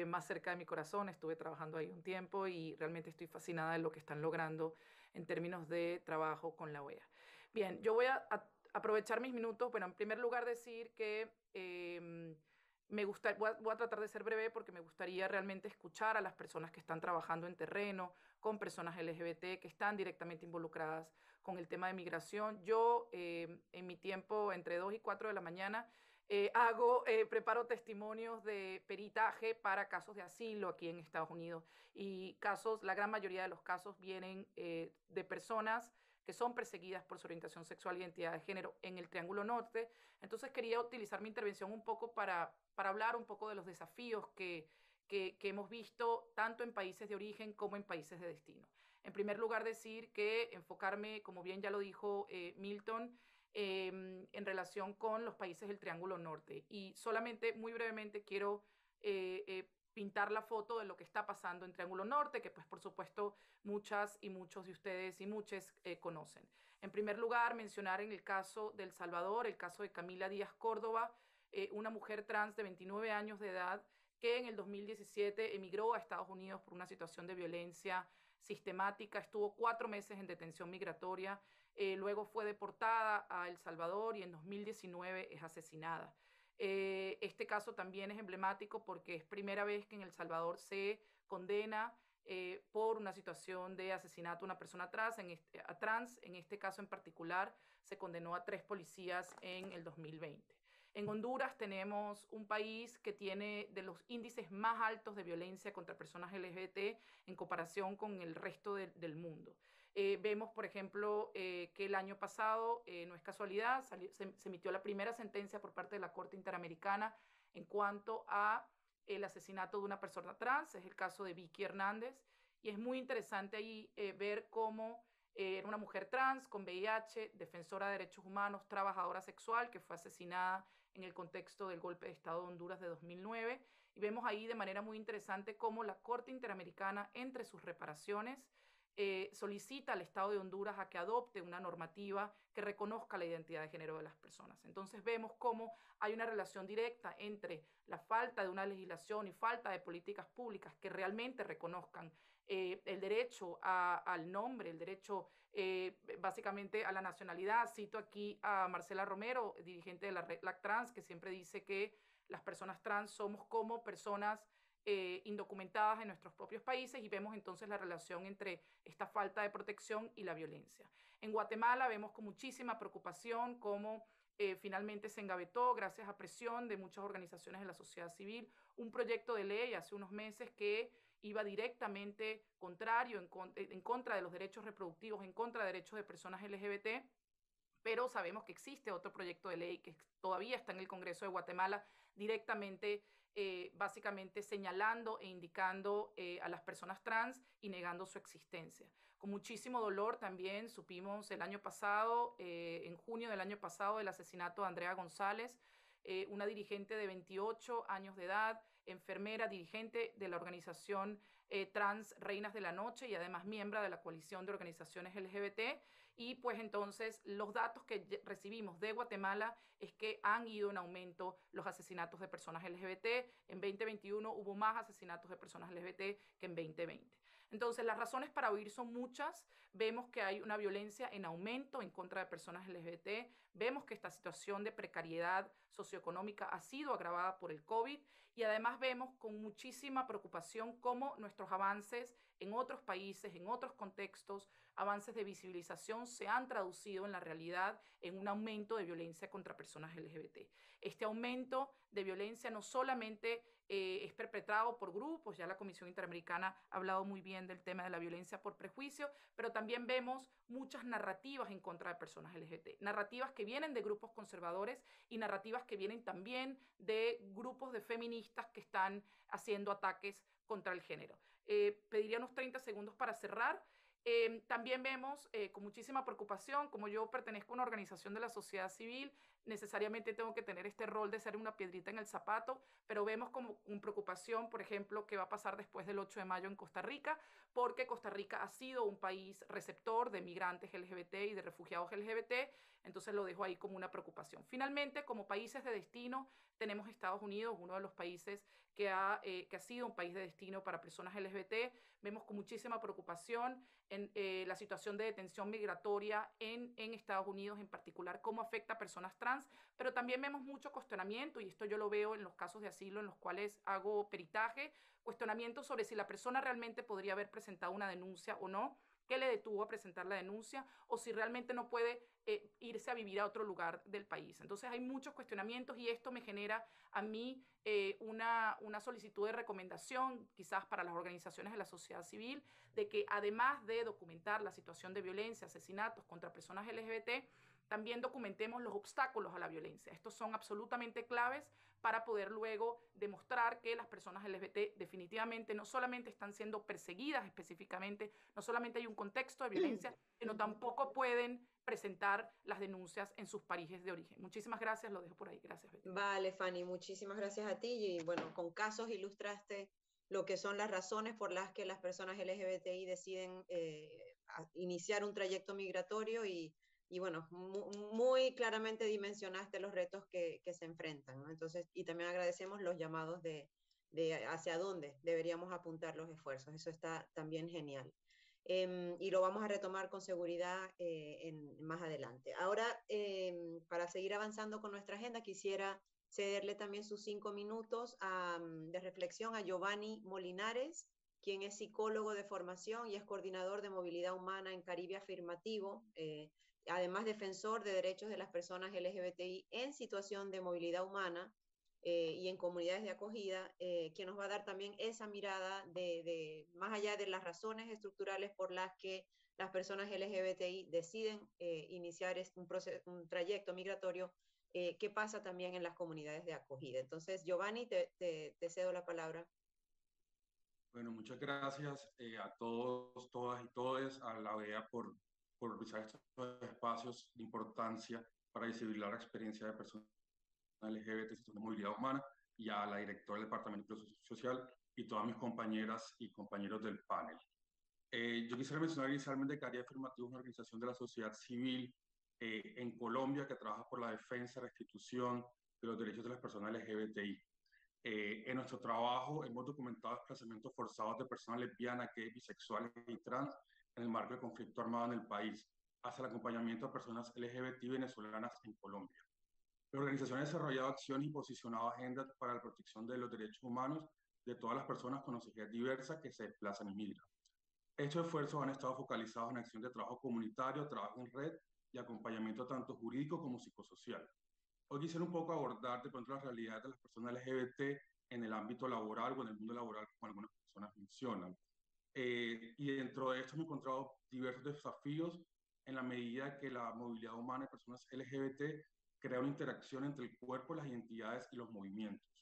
más cerca de mi corazón. Estuve trabajando ahí un tiempo y realmente estoy fascinada de lo que están logrando en términos de trabajo con la OEA. Bien, yo voy a aprovechar mis minutos. Bueno, en primer lugar decir que voy a tratar de ser breve porque me gustaría realmente escuchar a las personas que están trabajando en terreno con personas LGBT, que están directamente involucradas con el tema de migración. Yo, en mi tiempo entre 2 y 4 de la mañana, preparo testimonios de peritaje para casos de asilo aquí en Estados Unidos. Y la gran mayoría de los casos vienen de personas que son perseguidas por su orientación sexual e identidad de género en el Triángulo Norte. Entonces quería utilizar mi intervención un poco para hablar un poco de los desafíos que hemos visto tanto en países de origen como en países de destino. En primer lugar, decir que enfocarme, como bien ya lo dijo Milton, en relación con los países del Triángulo Norte. Y solamente muy brevemente quiero pintar la foto de lo que está pasando en Triángulo Norte, que pues por supuesto muchas y muchos de ustedes y muchas conocen. En primer lugar, mencionar en el caso de El Salvador, el caso de Camila Díaz Córdoba, una mujer trans de 29 años de edad que en el 2017 emigró a Estados Unidos por una situación de violencia sistemática, estuvo 4 meses en detención migratoria, luego fue deportada a El Salvador y en 2019 es asesinada. Este caso también es emblemático porque es primera vez que en El Salvador se condena por una situación de asesinato a una persona trans. En este caso en particular se condenó a 3 policías en el 2020. En Honduras tenemos un país que tiene de los índices más altos de violencia contra personas LGBT en comparación con el resto del mundo. Vemos, por ejemplo, que el año pasado, no es casualidad, se emitió la primera sentencia por parte de la Corte Interamericana en cuanto a el asesinato de una persona trans, es el caso de Vicky Hernández, y es muy interesante ahí ver cómo era una mujer trans con VIH, defensora de derechos humanos, trabajadora sexual, que fue asesinada en el contexto del golpe de Estado de Honduras de 2009. Y vemos ahí de manera muy interesante cómo la Corte Interamericana, entre sus reparaciones, solicita al Estado de Honduras a que adopte una normativa que reconozca la identidad de género de las personas. Entonces vemos cómo hay una relación directa entre la falta de una legislación y falta de políticas públicas que realmente reconozcan el derecho al nombre, el derecho básicamente a la nacionalidad. Cito aquí a Marcela Romero, dirigente de la Red Trans, que siempre dice que las personas trans somos como personas indocumentadas en nuestros propios países, y vemos entonces la relación entre esta falta de protección y la violencia. En Guatemala vemos con muchísima preocupación cómo finalmente se engavetó, gracias a presión de muchas organizaciones de la sociedad civil, un proyecto de ley hace unos meses que iba directamente contrario, en contra de los derechos reproductivos, en contra de derechos de personas LGBT, pero sabemos que existe otro proyecto de ley que todavía está en el Congreso de Guatemala directamente, básicamente señalando e indicando a las personas trans y negando su existencia. Con muchísimo dolor también supimos el año pasado, en junio del año pasado, el asesinato de Andrea González, una dirigente de 28 años de edad, enfermera, dirigente de la organización Trans Reinas de la Noche y además miembro de la coalición de organizaciones LGBT. Y pues entonces los datos que recibimos de Guatemala es que han ido en aumento los asesinatos de personas LGBT. En 2021 hubo más asesinatos de personas LGBT que en 2020. Entonces las razones para huir son muchas. Vemos que hay una violencia en aumento en contra de personas LGBT. Vemos que esta situación de precariedad socioeconómica ha sido agravada por el COVID, y además vemos con muchísima preocupación cómo nuestros avances en otros países, en otros contextos, avances de visibilización se han traducido en la realidad en un aumento de violencia contra personas LGBT. Este aumento de violencia no solamente es perpetrado por grupos, ya la Comisión Interamericana ha hablado muy bien del tema de la violencia por prejuicio, pero también vemos muchas narrativas en contra de personas LGBT, narrativas que vienen de grupos conservadores y narrativas que vienen también de grupos de feministas que están haciendo ataques contra el género. Pediría unos 30 segundos para cerrar. También vemos con muchísima preocupación, como yo pertenezco a una organización de la sociedad civil, necesariamente tengo que tener este rol de ser una piedrita en el zapato, pero vemos como con preocupación, por ejemplo, qué va a pasar después del 8 de mayo en Costa Rica, porque Costa Rica ha sido un país receptor de migrantes LGBT y de refugiados LGBT, entonces lo dejo ahí como una preocupación. Finalmente, como países de destino, tenemos Estados Unidos, uno de los países que ha sido un país de destino para personas LGBT. Vemos con muchísima preocupación en la situación de detención migratoria en Estados Unidos, en particular cómo afecta a personas trans, pero también vemos mucho cuestionamiento, y esto yo lo veo en los casos de asilo en los cuales hago peritaje, cuestionamiento sobre si la persona realmente podría haber presentado una denuncia o no, qué le detuvo a presentar la denuncia, o si realmente no puede irse a vivir a otro lugar del país. Entonces hay muchos cuestionamientos, y esto me genera a mí una solicitud de recomendación, quizás para las organizaciones de la sociedad civil, de que además de documentar la situación de violencia, asesinatos contra personas LGBT, también documentemos los obstáculos a la violencia. Estos son absolutamente claves para poder luego demostrar que las personas LGBT definitivamente no solamente están siendo perseguidas específicamente, no solamente hay un contexto de violencia, sino tampoco pueden presentar las denuncias en sus países de origen. Muchísimas gracias, lo dejo por ahí. Gracias, Betilde. Vale, Fanny, muchísimas gracias a ti. Y bueno, con casos ilustraste lo que son las razones por las que las personas LGBTI deciden iniciar un trayecto migratorio, y bueno, muy claramente dimensionaste los retos que se enfrentan, ¿no? Entonces, y también agradecemos los llamados de hacia dónde deberíamos apuntar los esfuerzos. Eso está también genial. Y lo vamos a retomar con seguridad más adelante. Ahora, para seguir avanzando con nuestra agenda, quisiera cederle también sus 5 minutos de reflexión a Giovanni Molinares, quien es psicólogo de formación y es coordinador de movilidad humana en Caribe Afirmativo, además defensor de derechos de las personas LGBTI en situación de movilidad humana y en comunidades de acogida, quien nos va a dar también esa mirada de más allá de las razones estructurales por las que las personas LGBTI deciden iniciar un trayecto migratorio, qué pasa también en las comunidades de acogida. Entonces, Giovanni, te cedo la palabra. Bueno, muchas gracias a todos, todas y todes, a la OEA por realizar estos espacios de importancia para visibilizar la experiencia de personas LGBT en movilidad humana, y a la directora del Departamento de Inclusión Social y todas mis compañeras y compañeros del panel. Yo quisiera mencionar inicialmente que Caribe Afirmativo es una organización de la sociedad civil en Colombia que trabaja por la defensa y restitución de los derechos de las personas LGBTI. En nuestro trabajo hemos documentado desplazamientos forzados de personas lesbianas, gays, bisexuales y trans en el marco del conflicto armado en el país, hacia el acompañamiento a personas LGBTI venezolanas en Colombia. La organización ha desarrollado acciones y posicionado agendas para la protección de los derechos humanos de todas las personas con necesidades diversas que se desplazan y migran. Estos esfuerzos han estado focalizados en acción de trabajo comunitario, trabajo en red y acompañamiento tanto jurídico como psicosocial. Hoy quisiera un poco abordar de pronto la realidad de las personas LGBT en el ámbito laboral o en el mundo laboral, como algunas personas mencionan. Y dentro de esto me he encontrado diversos desafíos en la medida que la movilidad humana de personas LGBT crea una interacción entre el cuerpo, las identidades y los movimientos.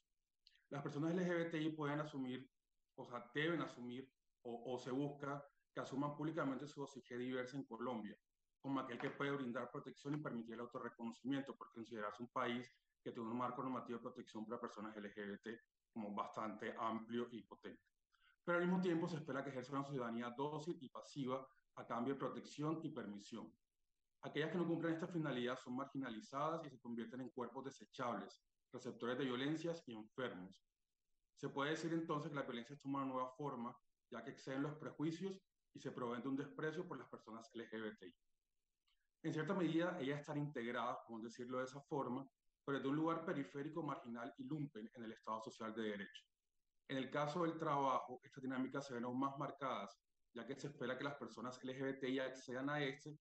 Las personas LGBTI pueden asumir, o sea, deben asumir, o se busca que asuman públicamente su OSIG diversa en Colombia, como aquel que puede brindar protección y permitir el autorreconocimiento, por considerarse un país que tiene un marco normativo de protección para personas LGBT como bastante amplio y potente. Pero al mismo tiempo se espera que ejerza una ciudadanía dócil y pasiva a cambio de protección y permisión. Aquellas que no cumplen esta finalidad son marginalizadas y se convierten en cuerpos desechables, receptores de violencias y enfermos. Se puede decir entonces que la violencia toma una nueva forma, ya que exceden los prejuicios y se proveen de un desprecio por las personas LGBTI. En cierta medida, ellas están integradas, vamos a decirlo de esa forma, pero de un lugar periférico, marginal y lumpen en el Estado social de derecho. En el caso del trabajo, estas dinámicas se ven aún más marcadas, ya que se espera que las personas LGBTI accedan a este,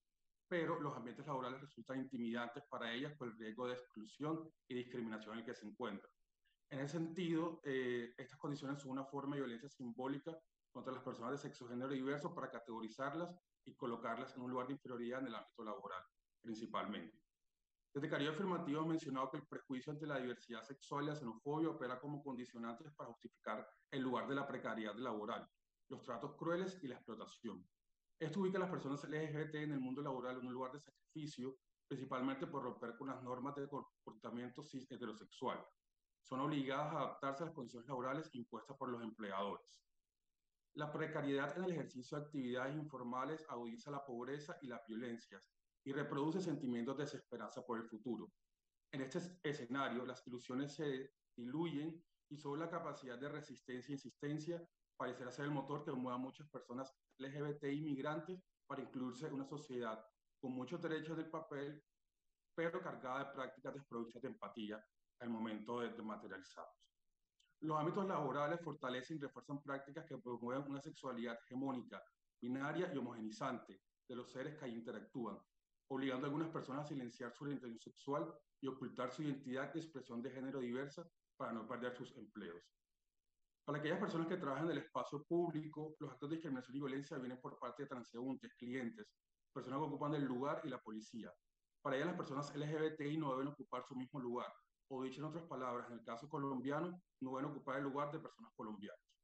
pero los ambientes laborales resultan intimidantes para ellas por el riesgo de exclusión y discriminación en el que se encuentran. En ese sentido, estas condiciones son una forma de violencia simbólica contra las personas de sexo, género diverso para categorizarlas y colocarlas en un lugar de inferioridad en el ámbito laboral, principalmente. Desde Caribe Afirmativo he mencionado que el prejuicio ante la diversidad sexual y la xenofobia opera como condicionantes para justificar el lugar de la precariedad laboral, los tratos crueles y la explotación. Esto ubica a las personas LGBT en el mundo laboral en un lugar de sacrificio, principalmente por romper con las normas de comportamiento cis heterosexual. Son obligadas a adaptarse a las condiciones laborales impuestas por los empleadores. La precariedad en el ejercicio de actividades informales agudiza la pobreza y las violencias y reproduce sentimientos de desesperanza por el futuro. En este escenario, las ilusiones se diluyen y solo la capacidad de resistencia e insistencia parecerá ser el motor que mueva a muchas personas LGBTI migrantes para incluirse en una sociedad con muchos derechos del papel, pero cargada de prácticas desprovistas de empatía al momento de materializarlos. Los ámbitos laborales fortalecen y refuerzan prácticas que promueven una sexualidad hegemónica, binaria y homogenizante de los seres que ahí interactúan, obligando a algunas personas a silenciar su orientación sexual y ocultar su identidad y expresión de género diversa para no perder sus empleos. Para aquellas personas que trabajan en el espacio público, los actos de discriminación y violencia vienen por parte de transeúntes, clientes, personas que ocupan el lugar y la policía. Para ellas, las personas LGBTI no deben ocupar su mismo lugar, o dicho en otras palabras, en el caso colombiano, no deben ocupar el lugar de personas colombianas.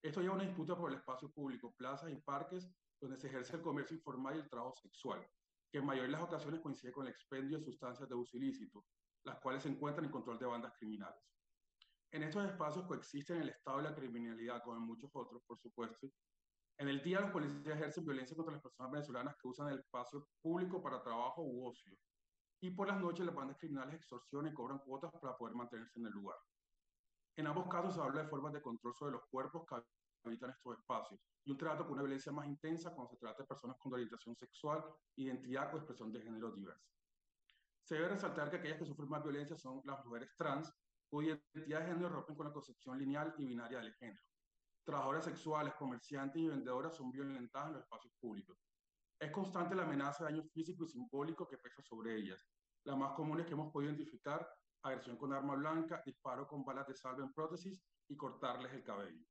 Esto lleva a una disputa por el espacio público, plazas y parques, donde se ejerce el comercio informal y el trabajo sexual, que en mayoría de las ocasiones coincide con el expendio de sustancias de uso ilícito, las cuales se encuentran en control de bandas criminales. En estos espacios coexisten el Estado y la criminalidad, como en muchos otros, por supuesto. En el día, los policías ejercen violencia contra las personas venezolanas que usan el espacio público para trabajo u ocio. Y por las noches, las bandas criminales extorsionan y cobran cuotas para poder mantenerse en el lugar. En ambos casos, se habla de formas de control sobre los cuerpos que habitan estos espacios y un trato con una violencia más intensa cuando se trata de personas con orientación sexual, identidad o expresión de género diversa. Se debe resaltar que aquellas que sufren más violencia son las mujeres trans, cuya identidad de género rompen con la concepción lineal y binaria del género. Trabajadoras sexuales, comerciantes y vendedoras son violentadas en los espacios públicos. Es constante la amenaza de daño físico y simbólico que pesa sobre ellas. Las más comunes que hemos podido identificar: agresión con arma blanca, disparo con balas de salva en prótesis y cortarles el cabello.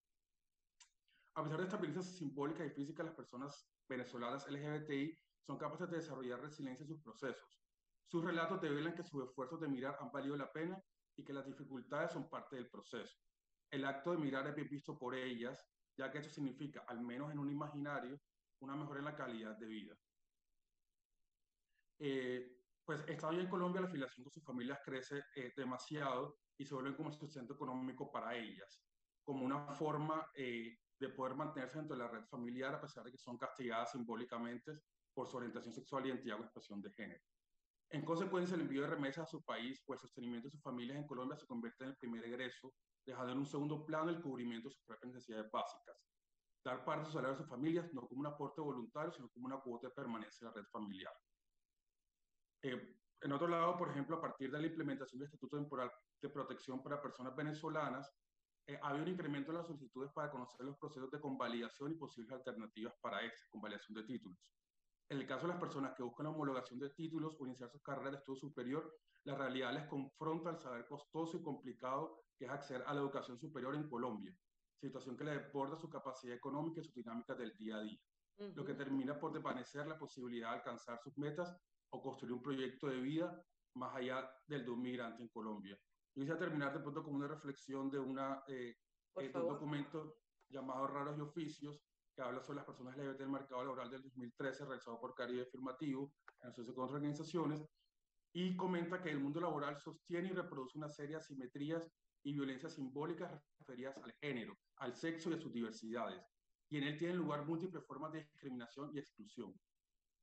A pesar de estas violencias simbólicas y físicas, las personas venezolanas LGBTI son capaces de desarrollar resiliencia en sus procesos. Sus relatos develan que sus esfuerzos de migrar han valido la pena y que las dificultades son parte del proceso. El acto de migrar es bien visto por ellas, ya que eso significa, al menos en un imaginario, una mejora en la calidad de vida. Pues estando en Colombia, la afiliación con sus familias crece demasiado y se vuelve como sustento económico para ellas, como una forma de poder mantenerse dentro de la red familiar a pesar de que son castigadas simbólicamente por su orientación sexual, identidad o expresión de género. En consecuencia, el envío de remesas a su país o el sostenimiento de sus familias en Colombia se convierte en el primer egreso, dejando en un segundo plano el cubrimiento de sus propias necesidades básicas. Dar parte de su salario a sus familias no como un aporte voluntario, sino como una cuota de permanencia en la red familiar. En otro lado, por ejemplo, a partir de la implementación del Estatuto Temporal de Protección para Personas Venezolanas, había un incremento en las solicitudes para conocer los procesos de convalidación y posibles alternativas para esta convalidación de títulos. En el caso de las personas que buscan la homologación de títulos o iniciar sus carreras de estudio superior, la realidad les confronta al saber costoso y complicado que es acceder a la educación superior en Colombia, situación que le desborda su capacidad económica y sus dinámicas del día a día, lo que termina por desvanecer la posibilidad de alcanzar sus metas o construir un proyecto de vida más allá del de un migrante en Colombia. Yo quisiera terminar de pronto con una reflexión de, un documento llamado Raros y Oficios, que habla sobre las personas LGBT del mercado laboral del 2013, realizado por Caribe Afirmativo, en asociación con otras organizaciones, y comenta que el mundo laboral sostiene y reproduce una serie de asimetrías y violencias simbólicas referidas al género, al sexo y a sus diversidades, y en él tienen lugar múltiples formas de discriminación y exclusión.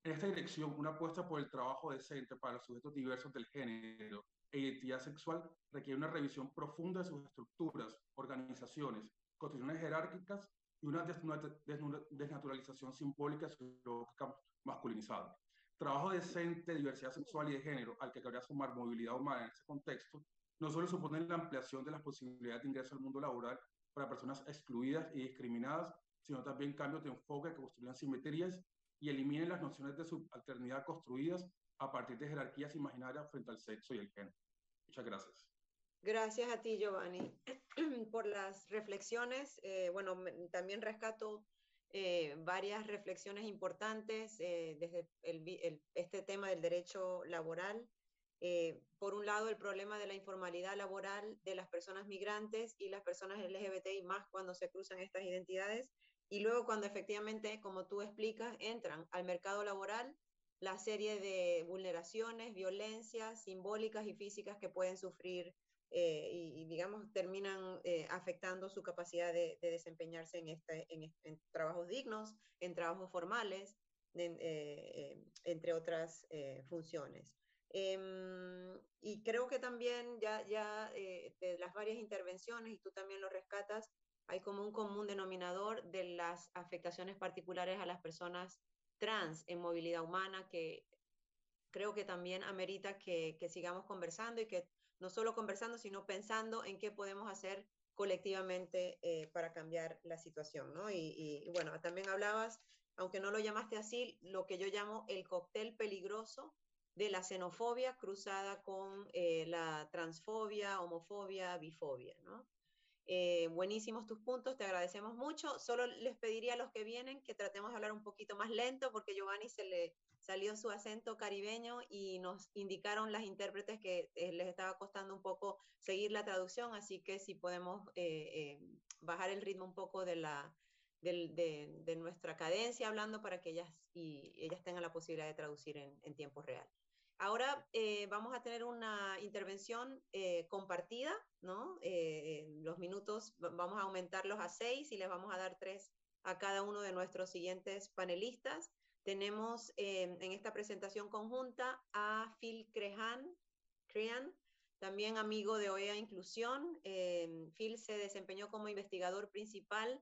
En esta dirección, una apuesta por el trabajo decente para los sujetos diversos del género e identidad sexual requiere una revisión profunda de sus estructuras, organizaciones, constituciones jerárquicas y una desnaturalización simbólica de su lógica masculinizada. Trabajo decente de diversidad sexual y de género, al que cabría sumar movilidad humana en ese contexto, no solo supone la ampliación de las posibilidades de ingreso al mundo laboral para personas excluidas y discriminadas, sino también cambios de enfoque que construyan simetrías y eliminen las nociones de subalternidad construidas a partir de jerarquías imaginarias frente al sexo y el género. Muchas gracias. Gracias a ti, Giovanni, por las reflexiones. Bueno, también rescato varias reflexiones importantes desde este tema del derecho laboral. Por un lado, el problema de la informalidad laboral de las personas migrantes y las personas LGBTI, más cuando se cruzan estas identidades, y luego cuando efectivamente, como tú explicas, entran al mercado laboral, la serie de vulneraciones, violencias simbólicas y físicas que pueden sufrir y digamos, terminan afectando su capacidad de desempeñarse en trabajos dignos, en trabajos formales, entre otras funciones. Y creo que también ya de las varias intervenciones, y tú también lo rescatas, hay como un común denominador de las afectaciones particulares a las personas trans en movilidad humana, que creo que también amerita que sigamos conversando, y que no solo conversando, sino pensando en qué podemos hacer colectivamente para cambiar la situación, ¿no? Y bueno, también hablabas, aunque no lo llamaste así, lo que yo llamo el cóctel peligroso de la xenofobia cruzada con la transfobia, homofobia, bifobia, ¿no? Buenísimos tus puntos, te agradecemos mucho. Solo les pediría a los que vienen que tratemos de hablar un poquito más lento, porque Giovanni se le salió su acento caribeño y nos indicaron las intérpretes que les estaba costando un poco seguir la traducción, así que si podemos bajar el ritmo un poco de nuestra cadencia hablando, para que ellas tengan la posibilidad de traducir en tiempo real. Ahora vamos a tener una intervención compartida, ¿no? Los minutos vamos a aumentarlos a 6 y les vamos a dar 3 a cada uno de nuestros siguientes panelistas. Tenemos en esta presentación conjunta a Phil Crehan, también amigo de OEA Inclusión. Phil se desempeñó como investigador principal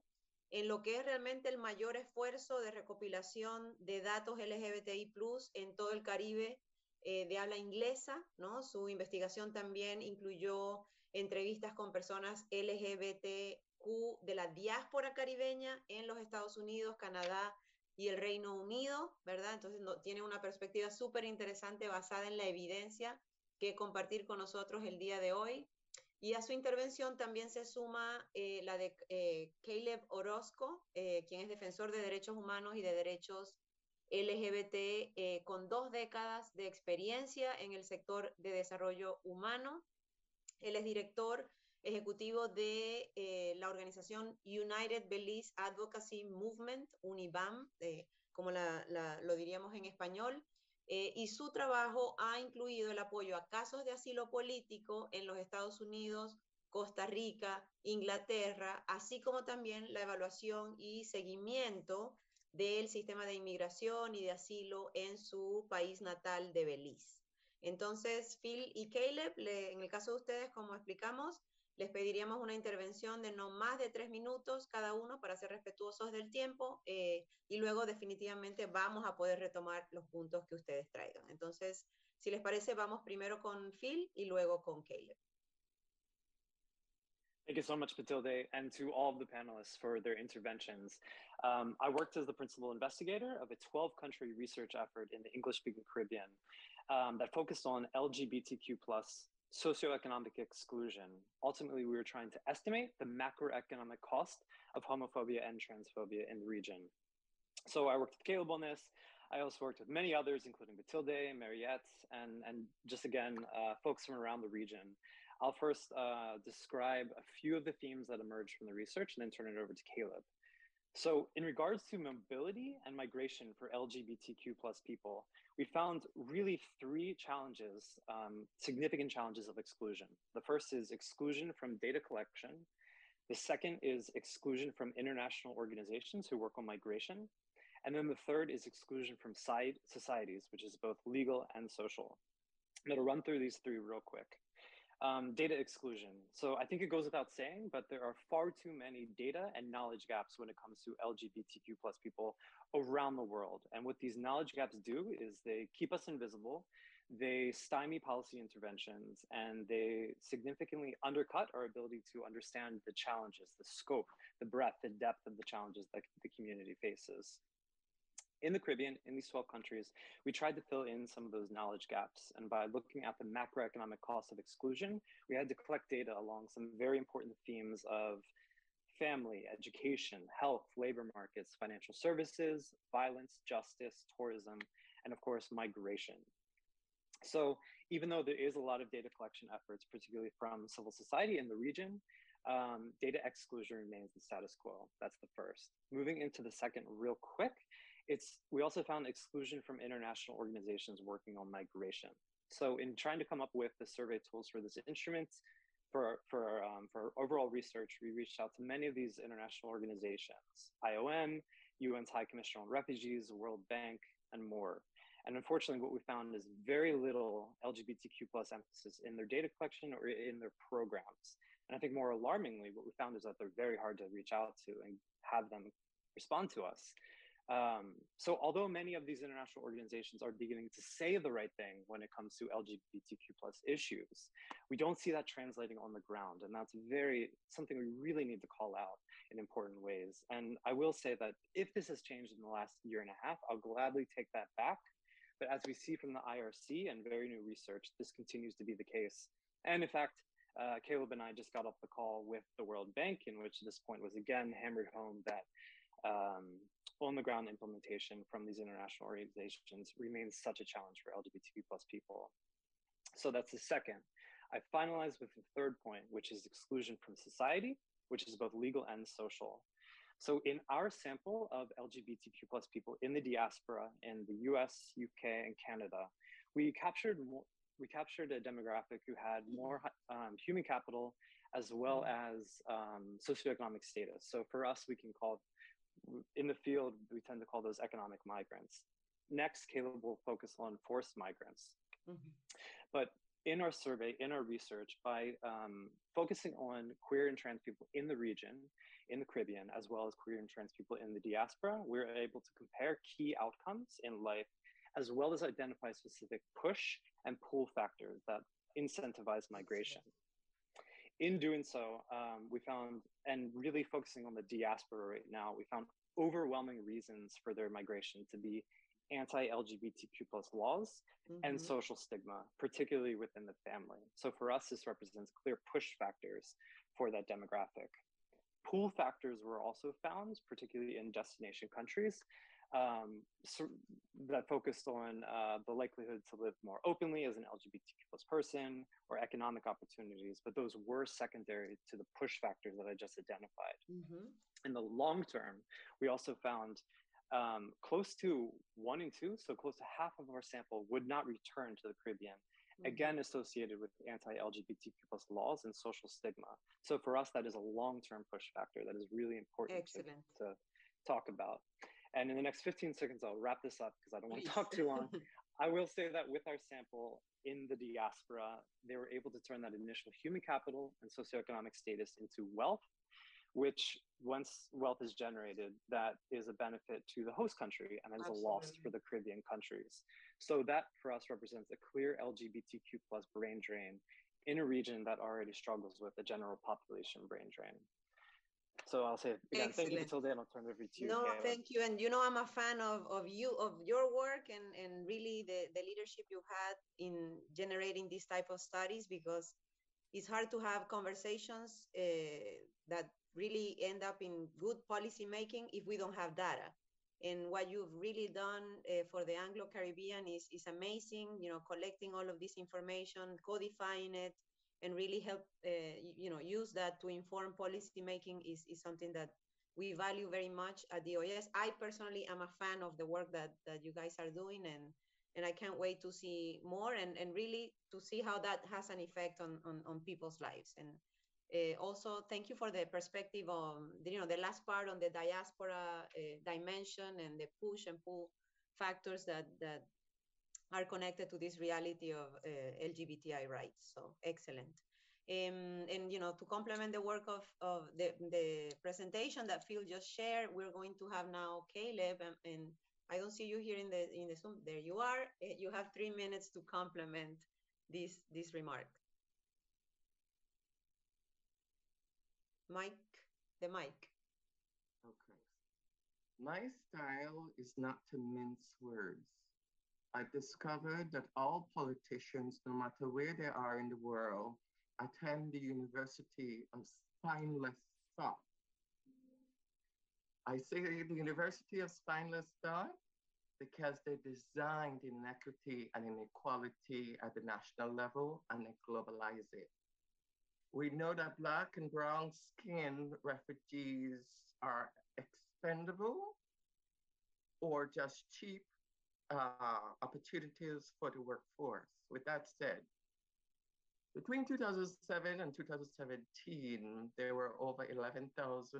en lo que es realmente el mayor esfuerzo de recopilación de datos LGBTI+ en todo el Caribe de habla inglesa, ¿no? Su investigación también incluyó entrevistas con personas LGBTQ de la diáspora caribeña en los Estados Unidos, Canadá y el Reino Unido, ¿verdad? Entonces tiene una perspectiva súper interesante basada en la evidencia que compartir con nosotros el día de hoy. Y a su intervención también se suma la de Caleb Orozco, quien es defensor de derechos humanos y de derechos LGBT, con 2 décadas de experiencia en el sector de desarrollo humano. Él es director ejecutivo de la organización United Belize Advocacy Movement, UNIBAM, como lo diríamos en español, y su trabajo ha incluido el apoyo a casos de asilo político en los Estados Unidos, Costa Rica, Inglaterra, así como también la evaluación y seguimiento del sistema de inmigración y de asilo en su país natal de Belice. Entonces, Phil y Caleb, en el caso de ustedes, como explicamos, les pediríamos una intervención de no más de 3 minutos cada uno para ser respetuosos del tiempo, y luego definitivamente vamos a poder retomar los puntos que ustedes traigan. Entonces, si les parece, vamos primero con Phil y luego con Caleb. Thank you so much, Betilde, and to all of the panelists for their interventions. I worked as the principal investigator of a 12-country research effort in the English-speaking Caribbean that focused on LGBTQ+ socioeconomic exclusion. Ultimately, we were trying to estimate the macroeconomic cost of homophobia and transphobia in the region. So I worked with Caleb on this. I also worked with many others, including Betilde, Mariette, and just again, folks from around the region. I'll first describe a few of the themes that emerged from the research and then turn it over to Caleb. So in regards to mobility and migration for LGBTQ+ people, we found really 3 challenges, significant challenges of exclusion. The first is exclusion from data collection. The second is exclusion from international organizations who work on migration. And then the third is exclusion from societies, which is both legal and social. I'm gonna run through these 3 real quick. Data exclusion. So I think it goes without saying, but there are far too many data and knowledge gaps when it comes to LGBTQ+ people around the world. And what these knowledge gaps do is they keep us invisible, they stymie policy interventions, and they significantly undercut our ability to understand the challenges, the scope, the breadth, the depth of the challenges that the community faces. In the Caribbean, in these 12 countries, we tried to fill in some of those knowledge gaps. And by looking at the macroeconomic cost of exclusion, we had to collect data along some very important themes of family, education, health, labor markets, financial services, violence, justice, tourism, and of course, migration. So even though there is a lot of data collection efforts, particularly from civil society in the region, data exclusion remains the status quo. That's the first. Moving into the second real quick, we also found exclusion from international organizations working on migration. So in trying to come up with the survey tools for this instrument, for our overall research, we reached out to many of these international organizations, IOM, UN's High Commissioner on Refugees, World Bank, and more. And unfortunately, what we found is very little LGBTQ+ emphasis in their data collection or in their programs. And I think more alarmingly, what we found is that they're very hard to reach out to and have them respond to us. So although many of these international organizations are beginning to say the right thing when it comes to LGBTQ+ issues, we don't see that translating on the ground. And that's something we really need to call out in important ways. And I will say that if this has changed in the last year and a half, I'll gladly take that back. But as we see from the IRC and very new research, this continues to be the case. And in fact, Caleb and I just got off the call with the World Bank, in which this point was again hammered home that on-the-ground implementation from these international organizations remains such a challenge for LGBTQ+ people. So that's the second. I finalized with the third point, which is exclusion from society, which is both legal and social. So in our sample of LGBTQ+ people in the diaspora in the US, UK, and Canada, we captured a demographic who had more human capital as well as socioeconomic status. So for us, we can call, in the field, we tend to call those economic migrants. Next, Caleb will focus on forced migrants. Mm-hmm. But in our survey, in our research, by focusing on queer and trans people in the region, in the Caribbean, as well as queer and trans people in the diaspora, we're able to compare key outcomes in life, as well as identify specific push and pull factors that incentivize migration. In doing so, we found, and really focusing on the diaspora right now, we found overwhelming reasons for their migration to be anti-LGBTQ+ laws and social stigma, particularly within the family. So for us, this represents clear push factors for that demographic. Pull factors were also found, particularly in destination countries, that focused on the likelihood to live more openly as an LGBTQ+ person or economic opportunities, but those were secondary to the push factors that I just identified. In the long term, we also found close to 1 in 2, so close to half of our sample would not return to the Caribbean again associated with anti-LGBTQ plus laws and social stigma. So for us, that is a long-term push factor that is really important to talk about. And in the next 15 seconds, I'll wrap this up because I don't want to talk too long. I will say that with our sample in the diaspora, they were able to turn that initial human capital and socioeconomic status into wealth, which once wealth is generated, that is a benefit to the host country and is a loss for the Caribbean countries. So that for us represents a clear LGBTQ plus brain drain in a region that already struggles with the general population brain drain. So I'll say again, thank you, Betilde, and I'll turn it over to you. No, Caleb. Thank you. And you know, I'm a fan of your work and really the leadership you had in generating these type of studies, because it's hard to have conversations that really end up in good policy making if we don't have data. And what you've really done for the Anglo-Caribbean is amazing, you know, collecting all of this information, codifying it, and really help, you know, use that to inform policy making is something that we value very much at the OES. I personally am a fan of the work that you guys are doing, and I can't wait to see more and really to see how that has an effect on people's lives. And also, thank you for the perspective on, you know, the last part on the diaspora dimension and the push and pull factors that are connected to this reality of LGBTI rights. So excellent. And you know, to complement the work of the presentation that Phil just shared, we're going to have now Caleb, and I don't see you here in the Zoom. There you are. You have 3 minutes to complement this remark. The mic. Okay. My style is not to mince words. I discovered that all politicians, no matter where they are in the world, attend the University of Spineless Thought. I say the University of Spineless Thought because they designed inequity and inequality at the national level, and they globalize it. We know that Black and brown skinned refugees are expendable or just cheap opportunities for the workforce. With that said, between 2007 and 2017, there were over 11,000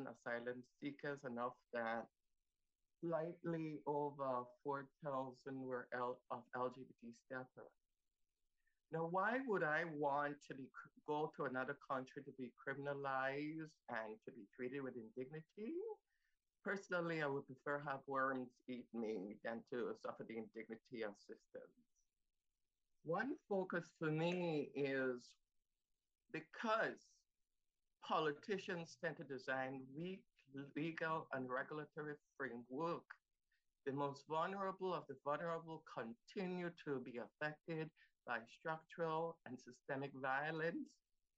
asylum seekers, and of that, slightly over 4,000 were of LGBT status. Now, why would I want to go to another country to be criminalized and to be treated with indignity? Personally, I would prefer have worms eat me than to suffer the indignity of systems. One focus for me is because politicians tend to design weak legal and regulatory framework, the most vulnerable of the vulnerable continue to be affected by structural and systemic violence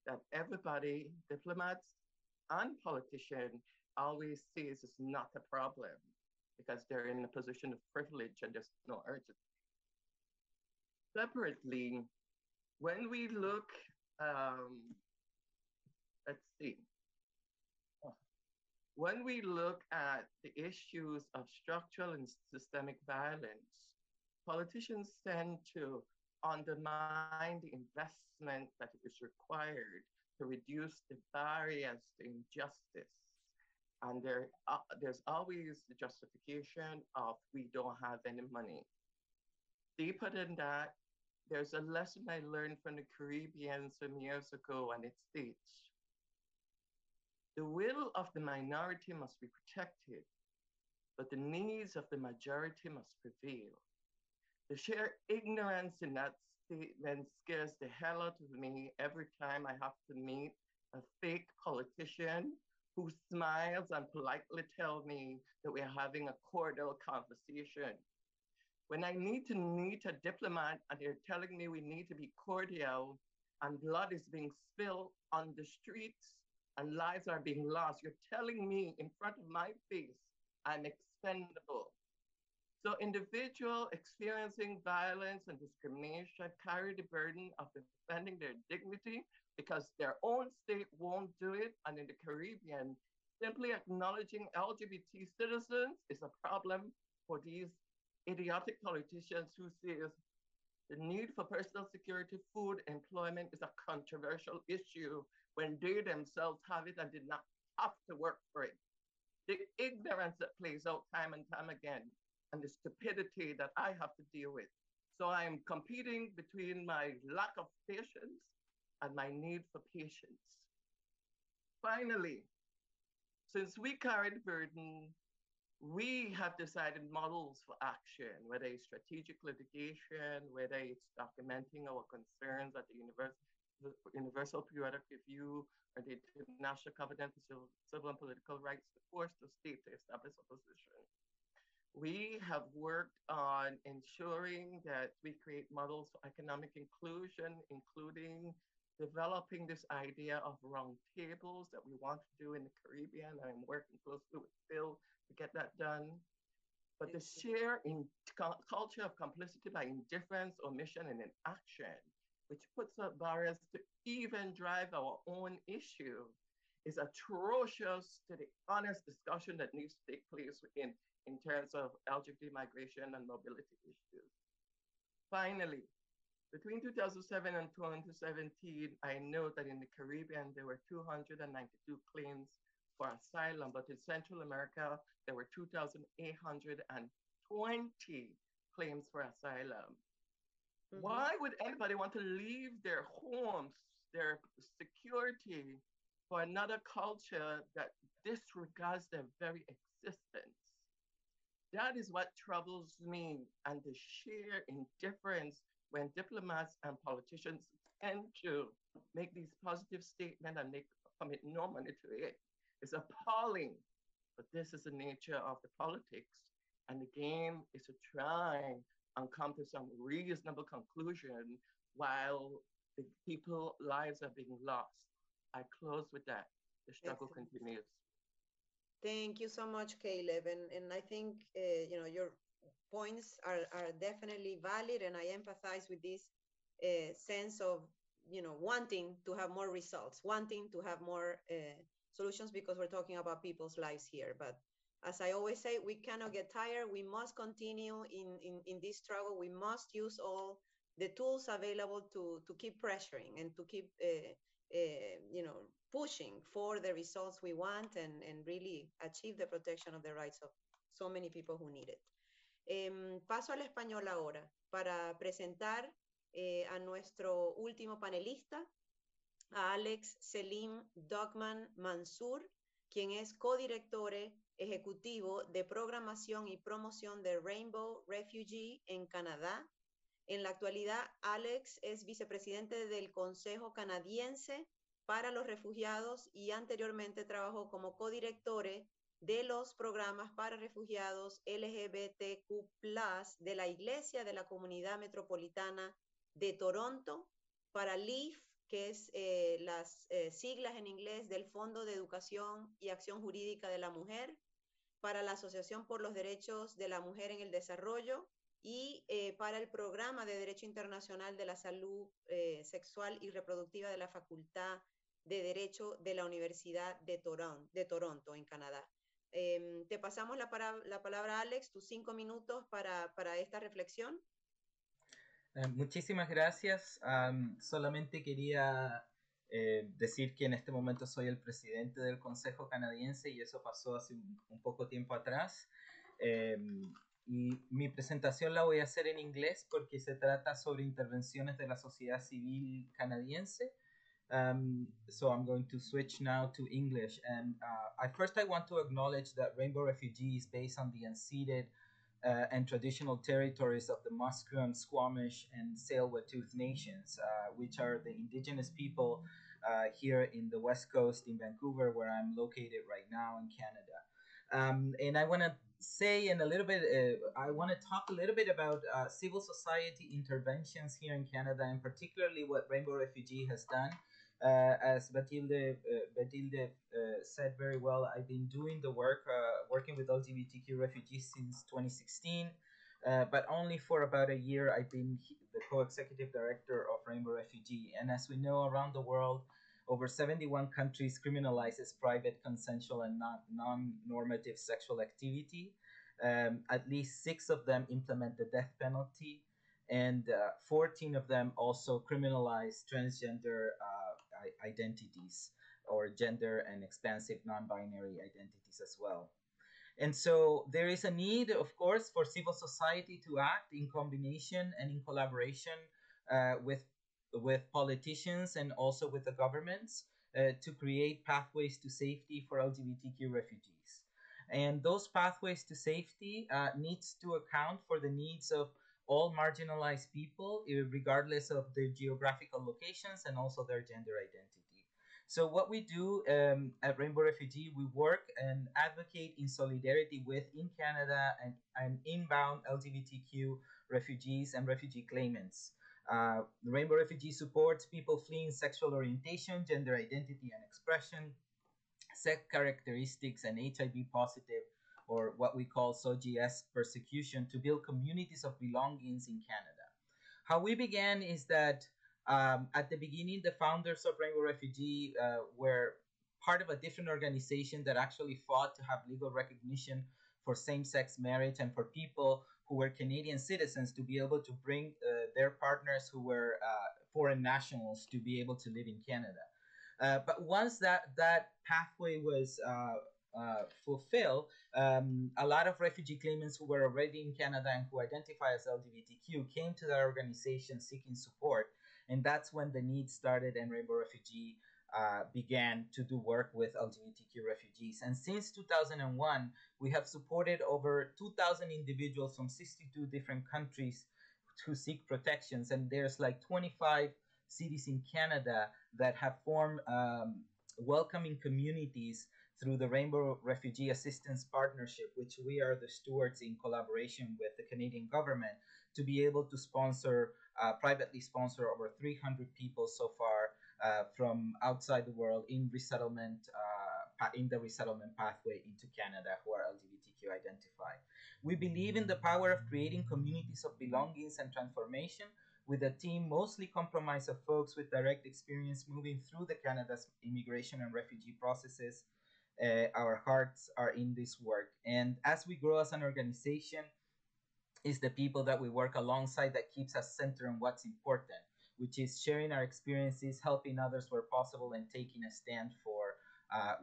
that everybody, diplomats and politicians, always sees is not a problem because they're in a position of privilege and there's no urgency. Separately, when we look, when we look at the issues of structural and systemic violence, politicians tend to undermine the investment that is required to reduce the barriers to injustice. And there's always the justification of we don't have any money. Deeper than that, there's a lesson I learned from the Caribbean some years ago, and it states, the will of the minority must be protected, but the needs of the majority must prevail. The sheer ignorance in that statement scares the hell out of me every time I have to meet a fake politician who smiles and politely tells me that we're having a cordial conversation. When I need to meet a diplomat and they're telling me we need to be cordial and blood is being spilled on the streets and lives are being lost, you're telling me in front of my face I'm expendable. So individuals experiencing violence and discrimination carry the burden of defending their dignity because their own state won't do it. And in the Caribbean, simply acknowledging LGBT citizens is a problem for these idiotic politicians who say The need for personal security, food, employment is a controversial issue when they themselves have it and did not have to work for it. The ignorance that plays out time and time again, and the stupidity that I have to deal with. So I'm competing between my lack of patience and my need for patience. Finally, since we carried burden, we have decided models for action, whether it's strategic litigation, whether it's documenting our concerns at the Universal Periodic Review, or the International Covenant for Civil and Political Rights, to force the state to establish a position. We have worked on ensuring that we create models for economic inclusion, including developing this idea of round tables that we want to do in the Caribbean. I'm working closely with Phil to get that done. But the sheer culture of complicity by indifference, omission, and inaction, which puts up barriers to even drive our own issue, is atrocious to the honest discussion that needs to take place in terms of LGBT migration and mobility issues. Finally, between 2007 and 2017, I know that in the Caribbean, there were 292 claims for asylum, but in Central America, there were 2,820 claims for asylum. Mm-hmm. Why would anybody want to leave their homes, their security, for another culture that disregards their very existence? That is what troubles me, and the sheer indifference when diplomats and politicians tend to make these positive statements and commit no money to it. It's appalling, but this is the nature of the politics. And the game is to try and come to some reasonable conclusion while the people's lives are being lost. I close with that. The struggle continues. Thank you so much, Caleb. And I think, your points are definitely valid, and I empathize with this sense of, wanting to have more results, wanting to have more solutions, because we're talking about people's lives here. But as I always say, we cannot get tired. We must continue in this struggle. We must use all the tools available to keep pressuring and to keep, pushing for the results we want and really achieve the protection of the rights of so many people who need it. Paso al español ahora para presentar a nuestro último panelista, a Aleks Selim Dughman Manzur, quien es codirector ejecutivo de programación y promoción de Rainbow Refugee en Canadá. En la actualidad, Aleks es vicepresidente del Consejo Canadiense para los Refugiados y anteriormente trabajó como codirector de los programas para refugiados LGBTQ+, de la Iglesia de la Comunidad Metropolitana de Toronto, para LEAF, que es las siglas en inglés del Fondo de Educación y Acción Jurídica de la Mujer, para la Asociación por los Derechos de la Mujer en el Desarrollo y para el Programa de Derecho Internacional de la Salud Sexual y Reproductiva de la Facultad de Derecho de la Universidad de Toronto, en Canadá. Te pasamos la palabra, Aleks, tus 5 minutos para esta reflexión. Muchísimas gracias. Solamente quería decir que en este momento soy el presidente del Consejo Canadiense y eso pasó hace un poco tiempo atrás. Y mi presentación la voy a hacer en inglés porque se trata sobre intervenciones de la sociedad civil canadiense. So I'm going to switch now to English. And I want to acknowledge that Rainbow Refugee is based on the unceded and traditional territories of the Musqueam, Squamish, and Tsleil-Waututh nations, which are the indigenous people here in the West Coast in Vancouver, where I'm located right now in Canada. And I want to say I want to talk a little bit about civil society interventions here in Canada, and particularly what Rainbow Refugee has done. As Betilde said very well, I've been doing the work, working with LGBTQ refugees since 2016, but only for about a year I've been the co-executive director of Rainbow Refugee. And as we know, around the world, over 71 countries criminalizes private, consensual, and non-normative sexual activity. At least 6 of them implement the death penalty. and 14 of them also criminalize transgender identities or gender and expansive non-binary identities as well. And so there is a need, of course, for civil society to act in combination and in collaboration with politicians and also with the governments to create pathways to safety for LGBTQ refugees. And those pathways to safety needs to account for the needs of all marginalized people, regardless of their geographical locations and also their gender identity. So what we do at Rainbow Refugee, we work and advocate in solidarity with, in Canada, and inbound LGBTQ refugees and refugee claimants. Rainbow Refugee supports people fleeing sexual orientation, gender identity and expression, sex characteristics, and HIV positive, or what we call SOGS persecution, to build communities of belongings in Canada. How we began is that at the beginning, the founders of Rainbow Refugee were part of a different organization that actually fought to have legal recognition for same-sex marriage and for people who were Canadian citizens to be able to bring their partners who were foreign nationals to be able to live in Canada. But once that pathway was fulfilled, a lot of refugee claimants who were already in Canada and who identify as LGBTQ came to that organization seeking support. And that's when the need started and Rainbow Refugee began to do work with LGBTQ refugees. And since 2001, we have supported over 2,000 individuals from 62 different countries to seek protections. And there's like 25 cities in Canada that have formed welcoming communities through the Rainbow Refugee Assistance Partnership, which we are the stewards in collaboration with the Canadian government to be able to sponsor, privately sponsor over 300 people so far from outside the world in resettlement, in the resettlement pathway into Canada who are LGBTQ identified. We believe in the power of creating communities of belongings and transformation with a team mostly comprised of folks with direct experience moving through the Canada's immigration and refugee processes. Our hearts are in this work. And as we grow as an organization, it's the people that we work alongside that keeps us centered on what's important, which is sharing our experiences, helping others where possible, and taking a stand for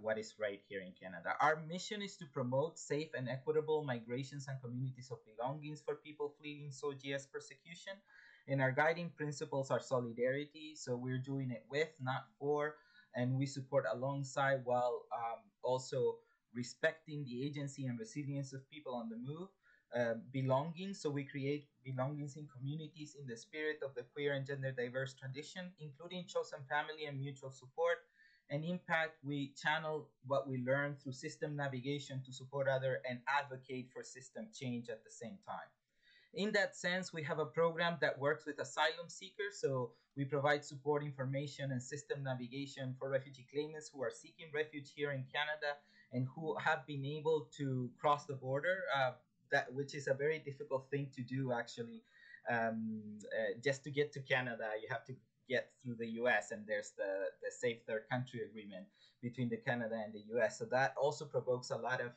what is right here in Canada. Our mission is to promote safe and equitable migrations and communities of belongings for people fleeing SOGS persecution. And our guiding principles are solidarity. So we're doing it with, not for, and we support alongside while also respecting the agency and resilience of people on the move. Belonging, so we create belongings in communities in the spirit of the queer and gender diverse tradition, including chosen family and mutual support. And impact, we channel what we learn through system navigation to support others and advocate for system change at the same time. In that sense, we have a program that works with asylum seekers. So we provide support information and system navigation for refugee claimants who are seeking refuge here in Canada and who have been able to cross the border, which is a very difficult thing to do, actually. Just to get to Canada, you have to get through the US, and there's the Safe Third Country Agreement between the Canada and the US. So that also provokes a lot of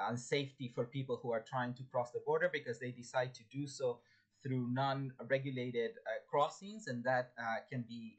unsafety for people who are trying to cross the border because they decide to do so through non-regulated crossings, and that can be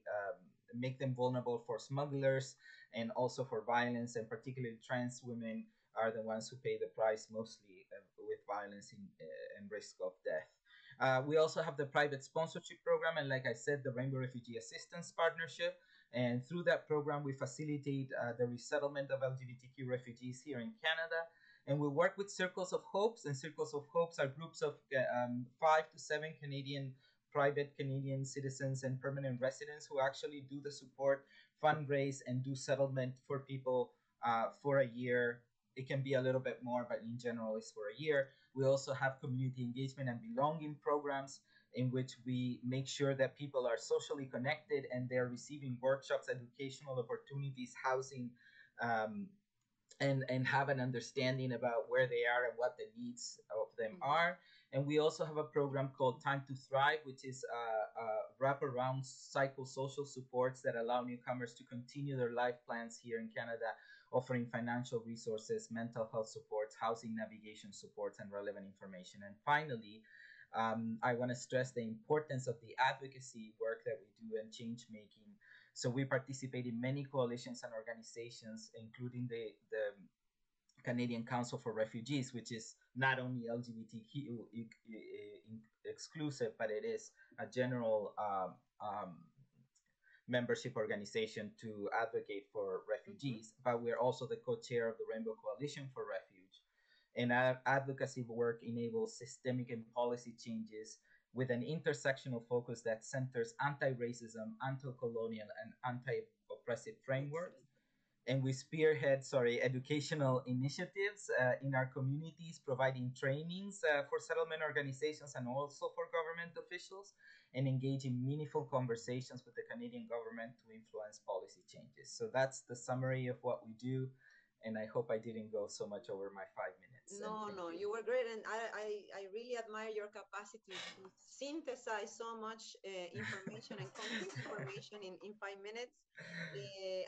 make them vulnerable for smugglers and also for violence, and particularly trans women are the ones who pay the price mostly with violence and risk of death. We also have the private sponsorship program, and like I said, the Rainbow Refugee Assistance Partnership. And through that program, we facilitate the resettlement of LGBTQ refugees here in Canada. And we work with Circles of Hopes, and Circles of Hopes are groups of 5 to 7 Canadian, private Canadian citizens and permanent residents who actually do the support, fundraise, and do settlement for people for a year. It can be a little bit more, but in general, it's for a year. We also have community engagement and belonging programs in which we make sure that people are socially connected and they're receiving workshops, educational opportunities, housing, and have an understanding about where they are and what the needs of them are. And we also have a program called Time to Thrive, which is wraparound psychosocial supports that allow newcomers to continue their life plans here in Canada, offering financial resources, mental health supports, housing navigation supports, and relevant information. And finally, I want to stress the importance of the advocacy work that we do and change making. So we participate in many coalitions and organizations, including the Canadian Council for Refugees, which is not only LGBTQ exclusive, but it is a general membership organization to advocate for refugees. But we're also the co-chair of the Rainbow Coalition for Refuge. And our advocacy work enables systemic and policy changes with an intersectional focus that centers anti-racism, anti-colonial, and anti-oppressive frameworks. And we spearhead, educational initiatives in our communities, providing trainings for settlement organizations and also for government officials, and engage in meaningful conversations with the Canadian government to influence policy changes. So that's the summary of what we do. And I hope I didn't go so much over my 5 minutes. No, no, you were great. And I really admire your capacity to synthesize so much information and complex information in 5 minutes.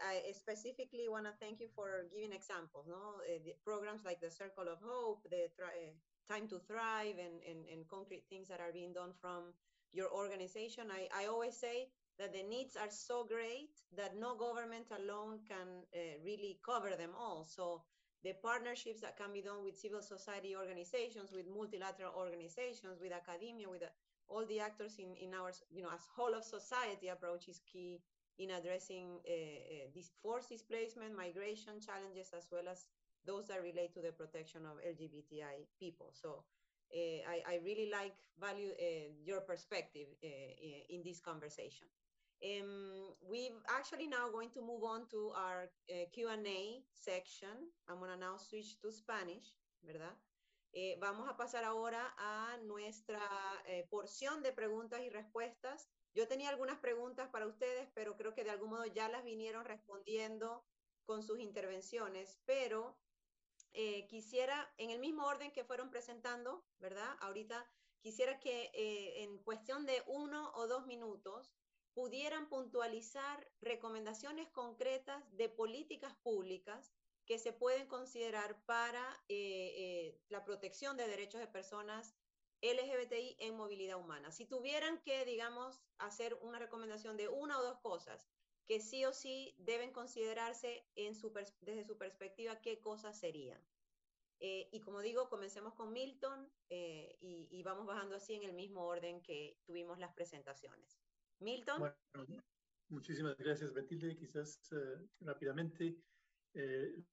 I specifically want to thank you for giving examples, no? The programs like the Circle of Hope, the Time to Thrive, and concrete things that are being done from your organization. I always say that the needs are so great that no government alone can really cover them all. So the partnerships that can be done with civil society organizations, with multilateral organizations, with academia, with all the actors in our, as whole of society approach is key in addressing this forced displacement, migration challenges, as well as those that relate to the protection of LGBTI people. So I really value your perspective in this conversation. We're actually now going to move on to our Q&A section. I'm going to now switch to Spanish, ¿verdad? Vamos a pasar ahora a nuestra porción de preguntas y respuestas. Yo tenía algunas preguntas para ustedes, pero creo que de algún modo ya las vinieron respondiendo con sus intervenciones, pero quisiera, en el mismo orden que fueron presentando, ¿verdad? Ahorita quisiera que en cuestión de 1 o 2 minutos, pudieran puntualizar recomendaciones concretas de políticas públicas que se pueden considerar para la protección de derechos de personas LGBTI en movilidad humana. Si tuvieran que, digamos, hacer una recomendación de 1 o 2 cosas que sí o sí deben considerarse en desde su perspectiva, ¿qué cosas serían? Y como digo, comencemos con Milton y vamos bajando así en el mismo orden que tuvimos las presentaciones. Milton. Bueno, muchísimas gracias, Betilde. Quizás rápidamente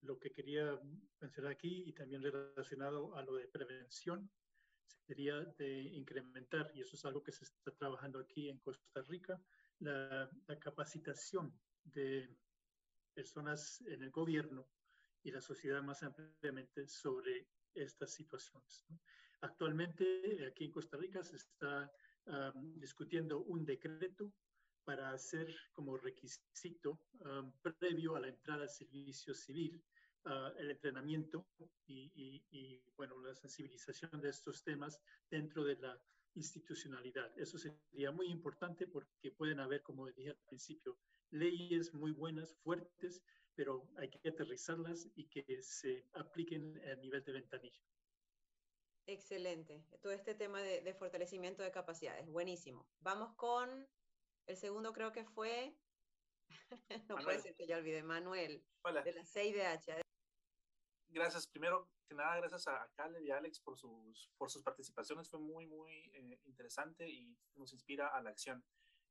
lo que quería mencionar aquí y también relacionado a lo de prevención sería de incrementar, y eso es algo que se está trabajando aquí en Costa Rica, la capacitación de personas en el gobierno y la sociedad más ampliamente sobre estas situaciones, ¿no? Actualmente aquí en Costa Rica se está discutiendo un decreto para hacer como requisito previo a la entrada al servicio civil el entrenamiento y bueno, la sensibilización de estos temas dentro de la institucionalidad. Eso sería muy importante porque pueden haber, como dije al principio, leyes muy buenas, fuertes, pero hay que aterrizarlas y que se apliquen a nivel de ventanilla. Excelente. Todo este tema de fortalecimiento de capacidades. Buenísimo. Vamos con el segundo, creo que fue... no Manuel. Puede ser que ya olvide. Manuel, hola. De la CIDH. Gracias. Primero que nada, gracias a Caleb y a Alex por sus participaciones. Fue muy, muy interesante y nos inspira a la acción.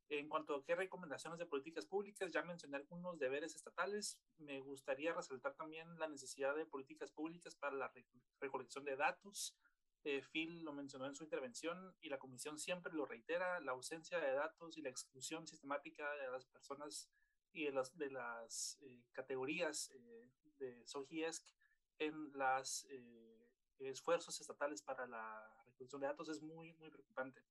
En cuanto a qué recomendaciones de políticas públicas, ya mencioné algunos deberes estatales. Me gustaría resaltar también la necesidad de políticas públicas para la recolección de datos. Phil lo mencionó en su intervención y la Comisión siempre lo reitera, la ausencia de datos y la exclusión sistemática de las personas y de las categorías de SOGS en los esfuerzos estatales para la recolección de datos es muy, muy preocupante.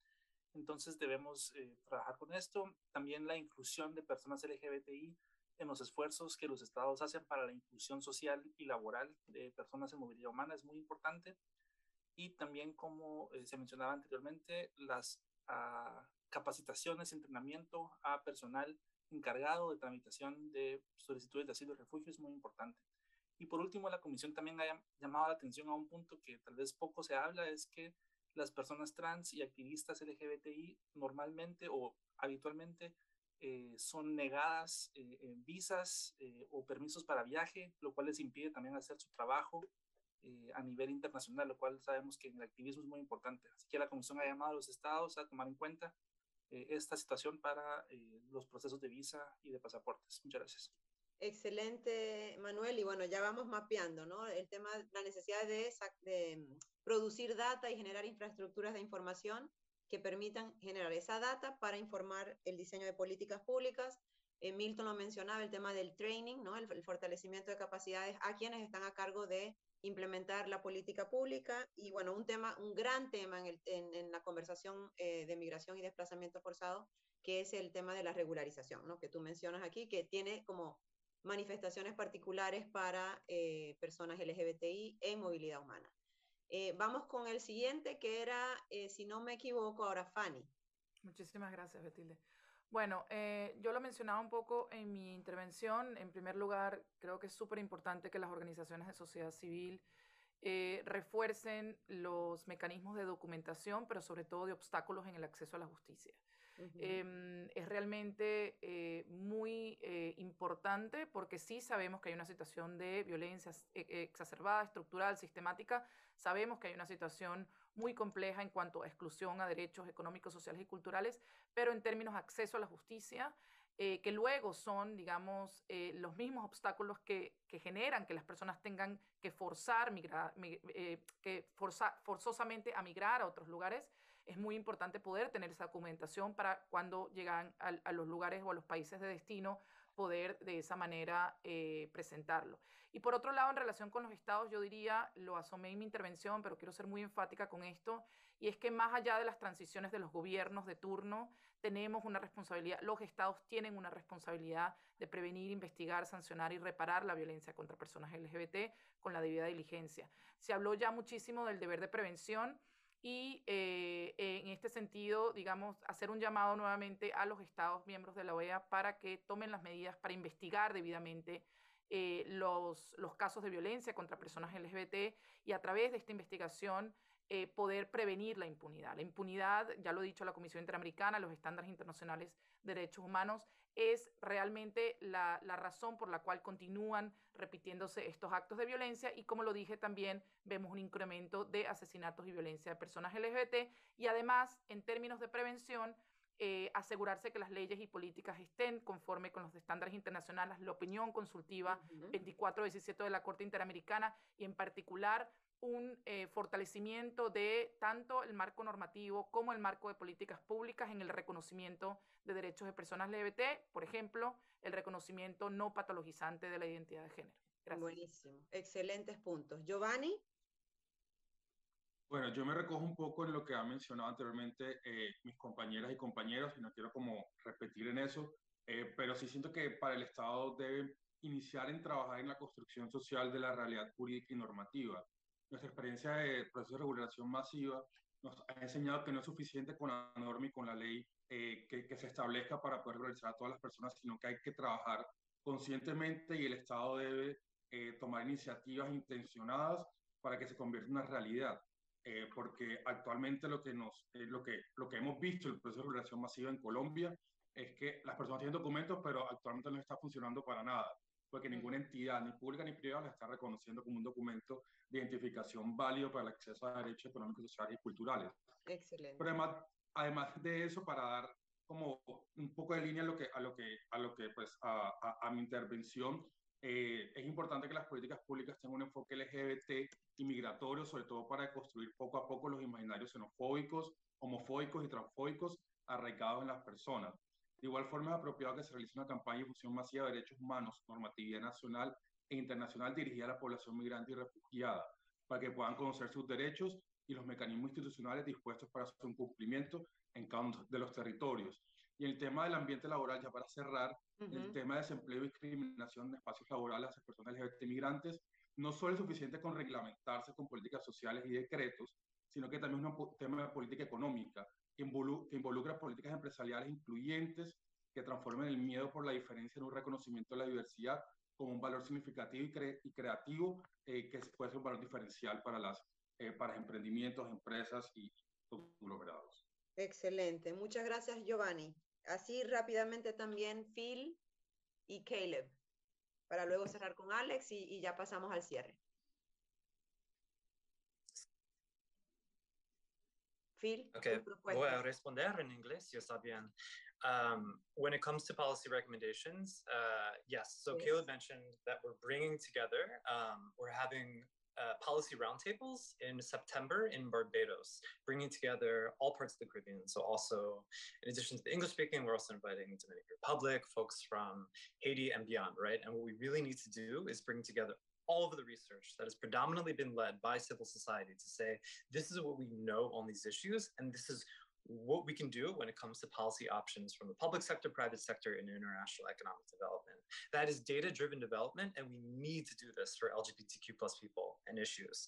Entonces debemos trabajar con esto. También la inclusión de personas LGBTI en los esfuerzos que los estados hacen para la inclusión social y laboral de personas en movilidad humana es muy importante. Y también, como se mencionaba anteriormente, las capacitaciones y entrenamiento a personal encargado de tramitación de solicitudes de asilo y refugio es muy importante. Y por último, la Comisión también ha llamado la atención a un punto que tal vez poco se habla, es que las personas trans y activistas LGBTI normalmente o habitualmente son negadas visas o permisos para viaje, lo cual les impide también hacer su trabajo a nivel internacional, lo cual sabemos que en el activismo es muy importante. Así que la Comisión ha llamado a los estados a tomar en cuenta esta situación para los procesos de visa y de pasaportes. Muchas gracias. Excelente, Manuel. Y bueno, ya vamos mapeando, ¿no? El tema, la necesidad de producir data y generar infraestructuras de información que permitan generar esa data para informar el diseño de políticas públicas. Milton lo mencionaba, el tema del training, ¿no? El fortalecimiento de capacidades a quienes están a cargo de implementar la política pública. Y bueno, un tema, un gran tema en la conversación de migración y desplazamiento forzado, que es el tema de la regularización, ¿no? Que tú mencionas aquí, que tiene como manifestaciones particulares para personas LGBTI en movilidad humana. Vamos con el siguiente, que era, si no me equivoco, ahora Fanny. Muchísimas gracias, Betilde. Bueno, yo lo mencionaba un poco en mi intervención. En primer lugar, creo que es súper importante que las organizaciones de sociedad civil refuercen los mecanismos de documentación, pero sobre todo de obstáculos en el acceso a la justicia. Uh-huh. Es realmente muy importante, porque sí sabemos que hay una situación de violencia exacerbada, estructural, sistemática. Sabemos que hay una situación muy compleja en cuanto a exclusión a derechos económicos, sociales y culturales, pero en términos de acceso a la justicia, que luego son, digamos, los mismos obstáculos que generan que las personas tengan que forzosamente a migrar a otros lugares. Es muy importante poder tener esa documentación para cuando llegan a los lugares o a los países de destino, poder de esa manera presentarlo. Y por otro lado, en relación con los estados, yo diría, lo asomé en mi intervención, pero quiero ser muy enfática con esto, y es que más allá de las transiciones de los gobiernos de turno, tenemos una responsabilidad, los estados tienen una responsabilidad de prevenir, investigar, sancionar y reparar la violencia contra personas LGBT con la debida diligencia. Se habló ya muchísimo del deber de prevención y en este sentido, digamos, hacer un llamado nuevamente a los estados miembros de la OEA para que tomen las medidas para investigar debidamente los casos de violencia contra personas LGBT y a través de esta investigación poder prevenir la impunidad. La impunidad, ya lo ha dicho la Comisión Interamericana, los estándares internacionales de derechos humanos, es realmente la razón por la cual continúan repitiéndose estos actos de violencia, y como lo dije también, vemos un incremento de asesinatos y violencia de personas LGBT, y además, en términos de prevención, asegurarse que las leyes y políticas estén conforme con los estándares internacionales, la opinión consultiva 2417 de la Corte Interamericana, y en particular un fortalecimiento de tanto el marco normativo como el marco de políticas públicas en el reconocimiento de derechos de personas LGBT, por ejemplo, el reconocimiento no patologizante de la identidad de género. Gracias. Buenísimo, excelentes puntos. Giovanni. Bueno, yo me recojo un poco en lo que han mencionado anteriormente mis compañeras y compañeros, y no quiero como repetir en eso, pero sí siento que para el Estado debe iniciar en trabajar en la construcción social de la realidad jurídica y normativa. Nuestra experiencia de procesos de regulación masiva nos ha enseñado que no es suficiente con la norma y con la ley que se establezca para poder regularizar a todas las personas, sino que hay que trabajar conscientemente, y el Estado debe tomar iniciativas intencionadas para que se convierta en una realidad. Porque actualmente lo que hemos visto en el proceso de regulación masiva en Colombia es que las personas tienen documentos, pero actualmente no está funcionando para nada, porque ninguna entidad, ni pública ni privada, la está reconociendo como un documento de identificación válido para el acceso a derechos económicos, sociales y culturales. Excelente. Pero además de eso, para dar como un poco de línea a mi intervención, es importante que las políticas públicas tengan un enfoque LGBT y migratorio, sobre todo para construir poco a poco los imaginarios xenofóbicos, homofóbicos y transfóbicos arraigados en las personas. De igual forma, es apropiado que se realice una campaña de difusión masiva de derechos humanos, normatividad nacional e internacional dirigida a la población migrante y refugiada, para que puedan conocer sus derechos y los mecanismos institucionales dispuestos para su cumplimiento en cada uno de los territorios. Y el tema del ambiente laboral, ya para cerrar, el tema de desempleo y discriminación de espacios laborales hacia personas LGBT migrantes, no solo es suficiente con reglamentarse con políticas sociales y decretos, sino que también es un tema de política económica, que involucra políticas empresariales incluyentes que transformen el miedo por la diferencia en un reconocimiento de la diversidad como un valor significativo y creativo que puede ser un valor diferencial para las para emprendimientos, empresas y conglomerados. Excelente. Muchas gracias, Giovanni. Así rápidamente también Phil y Caleb, para luego cerrar con Aleks y ya pasamos al cierre. Phil, okay, voy a responder en inglés, está bien. When it comes to policy recommendations, yes, so yes. Caleb mentioned that we're bringing together, we're having policy roundtables in September in Barbados, bringing together all parts of the Caribbean. So also, in addition to the English speaking, we're also inviting Dominican Republic, folks from Haiti and beyond, right? And what we really need to do is bring together all of the research that has predominantly been led by civil society to say, this is what we know on these issues, and this is what we can do when it comes to policy options from the public sector, private sector, and international economic development. That is data-driven development, and we need to do this for LGBTQ plus people and issues.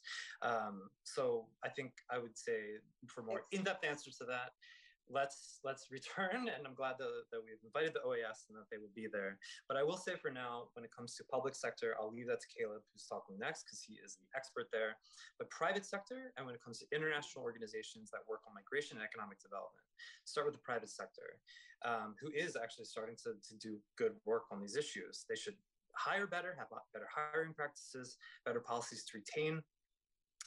So I think I would say for more in-depth answers to that, let's return, and I'm glad that we've invited the OAS and that they will be there. But I will say for now, when it comes to public sector, I'll leave that to Caleb, who's talking next, because he is the expert there. But private sector, and when it comes to international organizations that work on migration and economic development, start with the private sector, who is actually starting to do good work on these issues. They should hire better, have better hiring practices, better policies to retain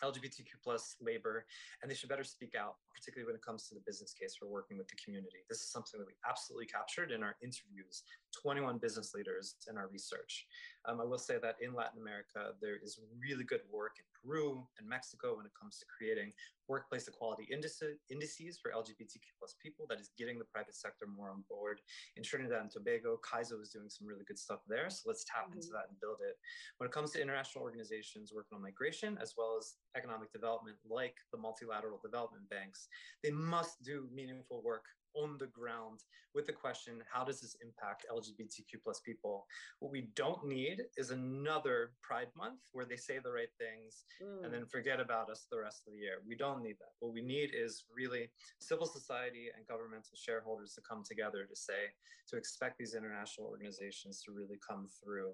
LGBTQ plus labor, and they should better speak out, particularly when it comes to the business case for working with the community. This is something that we absolutely captured in our interviews, 21 business leaders in our research. I will say that in Latin America, there is really good work in Peru and Mexico when it comes to creating workplace equality indices for LGBTQ plus people, that is getting the private sector more on board. In Trinidad and Tobago, Kaizo is doing some really good stuff there, so let's tap into that and build it. When it comes to international organizations working on migration, as well as economic development, like the multilateral development banks, they must do meaningful work on the ground with the question, how does this impact LGBTQ plus people? What we don't need is another Pride Month where they say the right things and then forget about us the rest of the year. We don't need that. What we need is really civil society and governmental shareholders to come together to say, to expect these international organizations to really come through.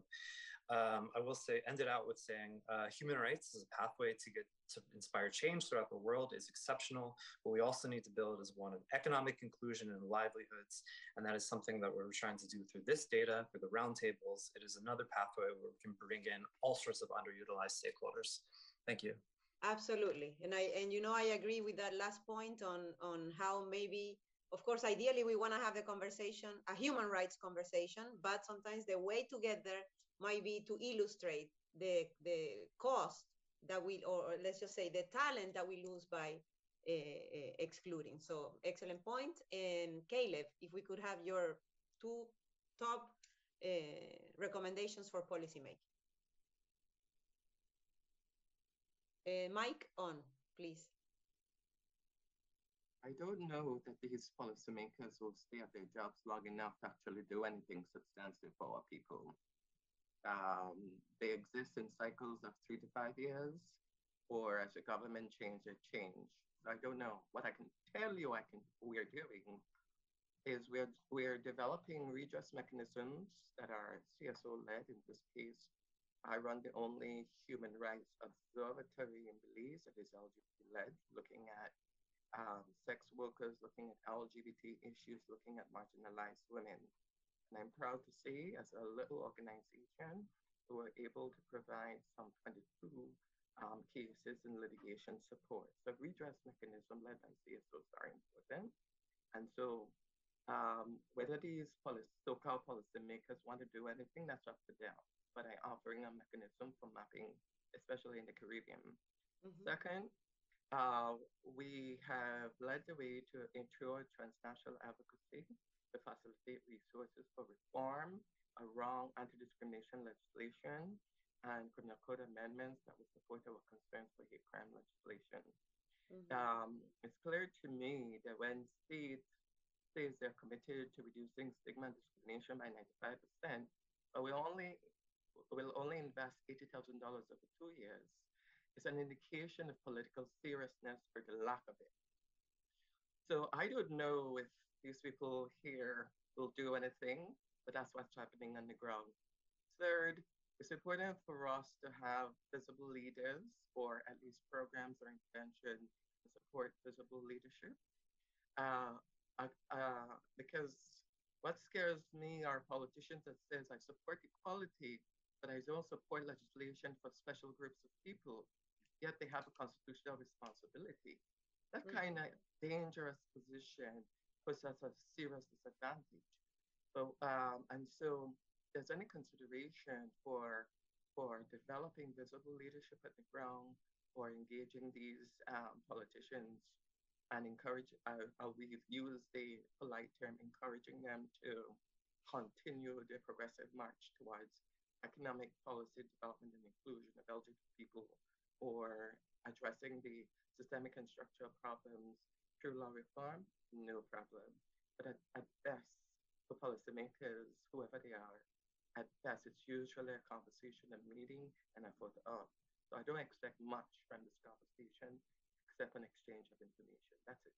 I will say, ended out with saying, human rights is a pathway to inspire change throughout the world is exceptional. What we also need to build is one of economic inclusion and livelihoods. And that is something that we're trying to do through this data, through the roundtables. It is another pathway where we can bring in all sorts of underutilized stakeholders. Thank you. Absolutely. And I agree with that last point on how maybe, of course, ideally we want to have a conversation, a human rights conversation, but sometimes the way to get there might be to illustrate the cost that we, or let's just say the talent that we lose by excluding. So excellent point. And Caleb, if we could have your two top recommendations for policy making. Mic on, please. I don't know that these policymakers will stay at their jobs long enough to actually do anything substantive for our people. They exist in cycles of 3 to 5 years, or as a government change, a change. I don't know. What I can tell you we're doing is we're developing redress mechanisms that are CSO-led. In this case, I run the only human rights observatory in Belize that is LGBT-led, looking at sex workers, looking at LGBT issues, looking at marginalized women. And I'm proud to say, as a little organization, we were able to provide some 22 cases in litigation support. So redress mechanism led by CSOs are important. And so whether these so-called policymakers want to do anything, that's up to them. But I'm offering a mechanism for mapping, especially in the Caribbean. Second, we have led the way to ensure transnational advocacy to facilitate resources for reform around anti-discrimination legislation and criminal code amendments that would support our concerns for hate crime legislation. It's clear to me that when states say they're committed to reducing stigma and discrimination by 95%, but we'll only invest $80,000 over 2 years, it's an indication of political seriousness or the lack of it. So I don't know if these people here will do anything, but that's what's happening on the ground. Third, It's important for us to have visible leaders, or at least programs or intervention to support visible leadership. Because what scares me are politicians that says, I support equality, but I don't support legislation for special groups of people, yet they have a constitutional responsibility. That kind of dangerous position puts us at a serious disadvantage. So, and so there's any consideration for developing visible leadership at the ground or engaging these politicians and encourage, we've used the polite term, encouraging them to continue their progressive march towards economic policy development and inclusion of LGBT people, or addressing the systemic and structural problems through law reform, no problem. But at best, for policymakers, whoever they are, at best, it's usually a conversation, a meeting, and a photo op. So I don't expect much from this conversation, except an exchange of information. That's it.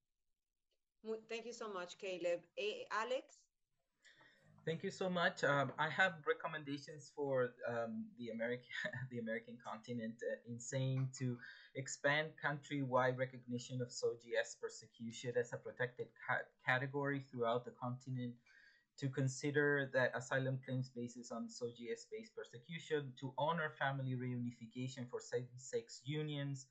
Thank you so much, Caleb. Aleks? Thank you so much. I have recommendations for the American continent in saying to expand countrywide recognition of SOGS persecution as a protected category throughout the continent, to consider that asylum claims basis on SOGS-based persecution, to honor family reunification for same-sex unions,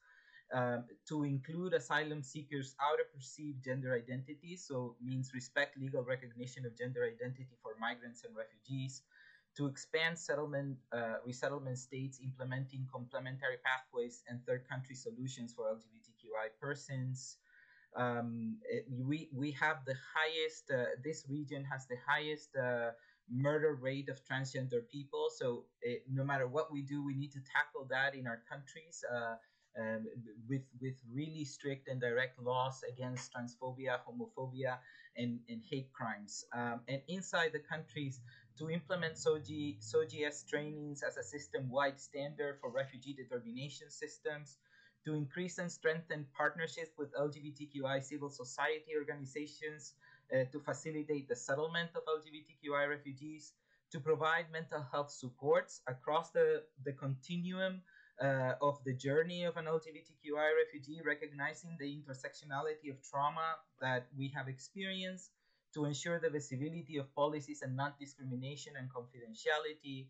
to include asylum seekers out of perceived gender identity, so means respect legal recognition of gender identity for migrants and refugees, to expand settlement, resettlement states implementing complementary pathways and third country solutions for LGBTQI persons. We have the highest, this region has the highest murder rate of transgender people, so no matter what we do, we need to tackle that in our countries. With really strict and direct laws against transphobia, homophobia, and hate crimes. And inside the countries, to implement SOGS trainings as a system-wide standard for refugee determination systems, to increase and strengthen partnerships with LGBTQI civil society organizations, to facilitate the settlement of LGBTQI refugees, to provide mental health supports across the continuum of the journey of an LGBTQI refugee, recognizing the intersectionality of trauma that we have experienced, to ensure the visibility of policies and non-discrimination and confidentiality,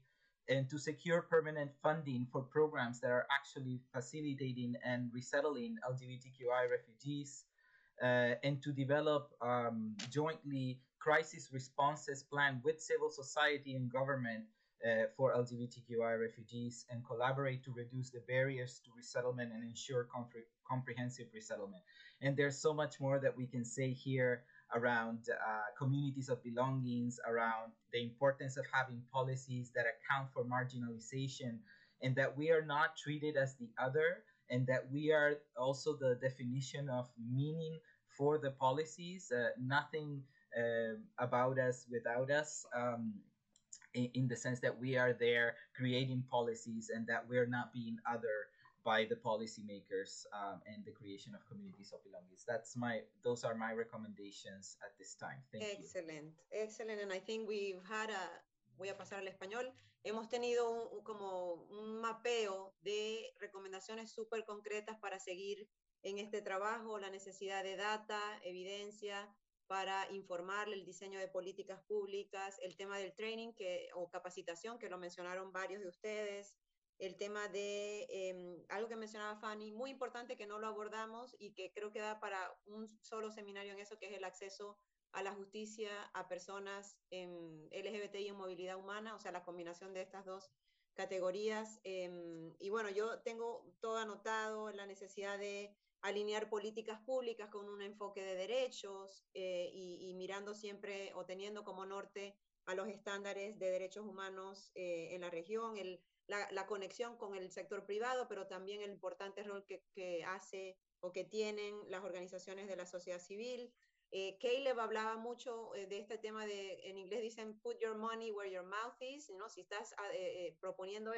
and to secure permanent funding for programs that are actually facilitating and resettling LGBTQI refugees, and to develop jointly crisis responses plan with civil society and government for LGBTQI refugees, and collaborate to reduce the barriers to resettlement and ensure comprehensive resettlement. And there's so much more that we can say here around communities of belongings, around the importance of having policies that account for marginalization, and that we are not treated as the other, and that we are also the definition of meaning for the policies, nothing about us without us, in the sense that we are there creating policies and that we're not being other by the policymakers, and the creation of communities of belongings. Those are my recommendations at this time. Thank you. Excellent. Excellent. And I think we've had a, voy a pasar al español, hemos tenido como un mapeo de recomendaciones súper concretas para seguir en este trabajo, la necesidad de data, evidencia, para informarle el diseño de políticas públicas, el tema del training o capacitación, que lo mencionaron varios de ustedes, el tema de algo que mencionaba Fanny, muy importante que no lo abordamos y que creo que da para un solo seminario en eso, que es el acceso a la justicia a personas LGBTI en movilidad humana, o sea, la combinación de estas dos categorías. Y bueno, yo tengo todo anotado, la necesidad de alinear políticas públicas con un enfoque de derechos y mirando siempre o teniendo como norte a los estándares de derechos humanos en la región, la conexión con el sector privado, pero también el importante rol que hace o que tienen las organizaciones de la sociedad civil. Caleb hablaba mucho de este tema de, en inglés dicen, put your money where your mouth is, ¿no? Si estás proponiendo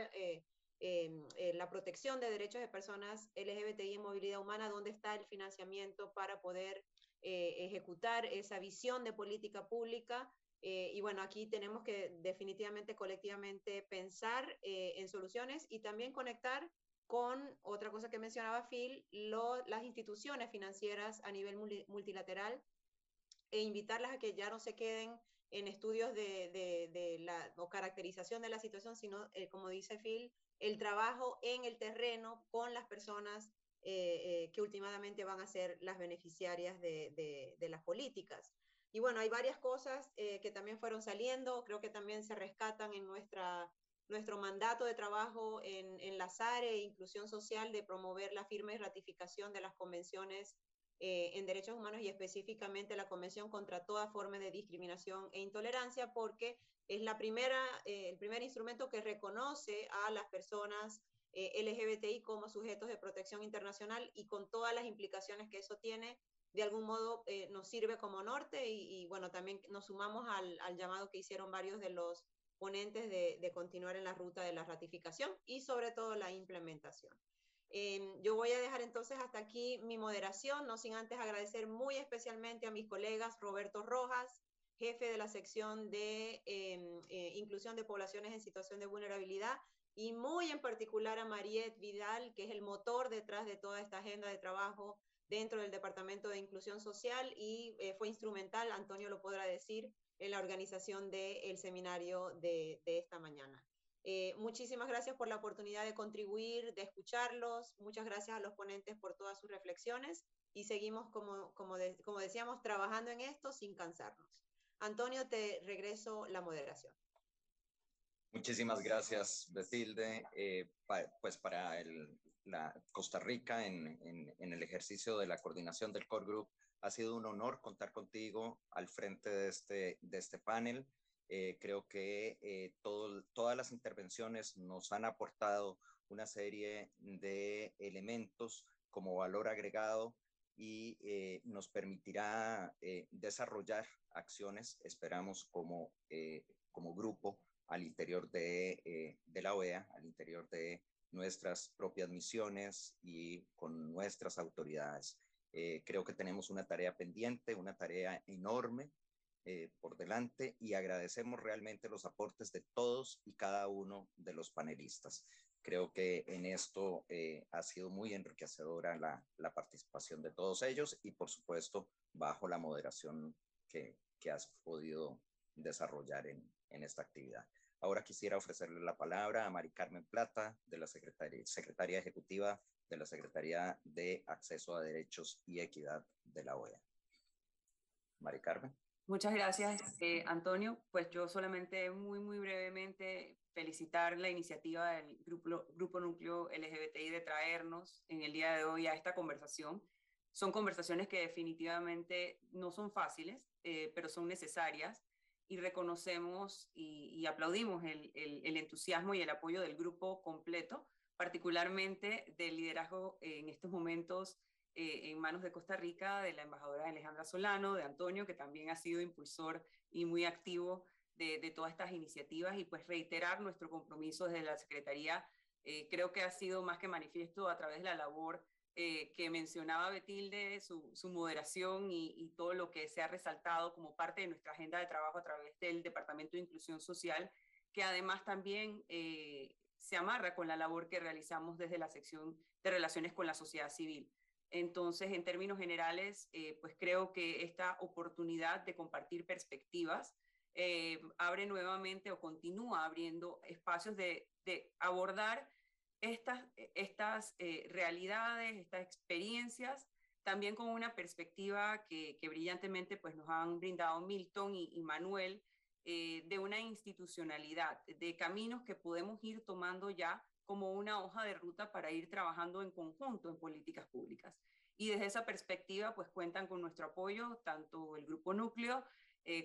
la protección de derechos de personas LGBTI en movilidad humana, ¿dónde está el financiamiento para poder ejecutar esa visión de política pública Y bueno, aquí tenemos que definitivamente colectivamente pensar en soluciones y también conectar con otra cosa que mencionaba Phil, las instituciones financieras a nivel multilateral, e invitarlas a que ya no se queden en estudios o caracterización de la situación, sino, como dice Phil, el trabajo en el terreno con las personas que últimamente van a ser las beneficiarias de las políticas. Y bueno, hay varias cosas que también fueron saliendo, creo que también se rescatan en nuestro mandato de trabajo en la SARE e Inclusión Social, de promover la firma y ratificación de las convenciones en derechos humanos, y específicamente la Convención contra toda forma de discriminación e intolerancia, porque es el primer instrumento que reconoce a las personas LGBTI como sujetos de protección internacional, y con todas las implicaciones que eso tiene, de algún modo nos sirve como norte, y bueno, también nos sumamos al llamado que hicieron varios de los ponentes de continuar en la ruta de la ratificación y sobre todo la implementación. Yo voy a dejar entonces hasta aquí mi moderación, no sin antes agradecer muy especialmente a mis colegas Roberto Rojas, jefe de la sección de Inclusión de Poblaciones en Situación de Vulnerabilidad, y muy en particular a Mariette Vidal, que es el motor detrás de toda esta agenda de trabajo dentro del Departamento de Inclusión Social, y fue instrumental, Antonio lo podrá decir, en la organización del seminario de esta mañana. Muchísimas gracias por la oportunidad de contribuir, de escucharlos, muchas gracias a los ponentes por todas sus reflexiones, y seguimos, como decíamos, trabajando en esto sin cansarnos. Antonio, te regreso la moderación. Muchísimas gracias, Betilde. Pues para la Costa Rica en el ejercicio de la coordinación del Core Group, ha sido un honor contar contigo al frente de este panel. Creo que todas las intervenciones nos han aportado una serie de elementos como valor agregado, y nos permitirá desarrollar acciones, esperamos, como grupo al interior de la OEA, al interior de nuestras propias misiones y con nuestras autoridades. Creo que tenemos una tarea pendiente, una tarea enorme por delante, y agradecemos realmente los aportes de todos y cada uno de los panelistas. Creo que en esto ha sido muy enriquecedora la participación de todos ellos, y por supuesto bajo la moderación que has podido desarrollar en esta actividad. Ahora quisiera ofrecerle la palabra a Maricarmen Plata, de la Secretaria Ejecutiva de la Secretaría de Acceso a Derechos y Equidad de la OEA. Maricarmen. Muchas gracias, Antonio. Pues yo solamente muy brevemente felicitar la iniciativa del Grupo Núcleo LGBTI de traernos en el día de hoy a esta conversación. Son conversaciones que definitivamente no son fáciles, pero son necesarias, y reconocemos y aplaudimos el entusiasmo y el apoyo del grupo completo, particularmente del liderazgo en estos momentos en manos de Costa Rica, de la embajadora Alejandra Solano, de Antonio, que también ha sido impulsor y muy activo de todas estas iniciativas, y pues reiterar nuestro compromiso desde la Secretaría. Creo que ha sido más que manifiesto a través de la labor que mencionaba Betilde, su moderación y todo lo que se ha resaltado como parte de nuestra agenda de trabajo a través del Departamento de Inclusión Social, que además también se amarra con la labor que realizamos desde la sección de Relaciones con la Sociedad Civil. Entonces, en términos generales, pues creo que esta oportunidad de compartir perspectivas abre nuevamente, o continúa abriendo, espacios de abordar estas realidades, estas experiencias, también con una perspectiva que brillantemente pues, nos han brindado Milton y Manuel, de una institucionalidad, de caminos que podemos ir tomando ya como una hoja de ruta para ir trabajando en conjunto en políticas públicas. Y desde esa perspectiva, pues cuentan con nuestro apoyo, tanto el Grupo Núcleo,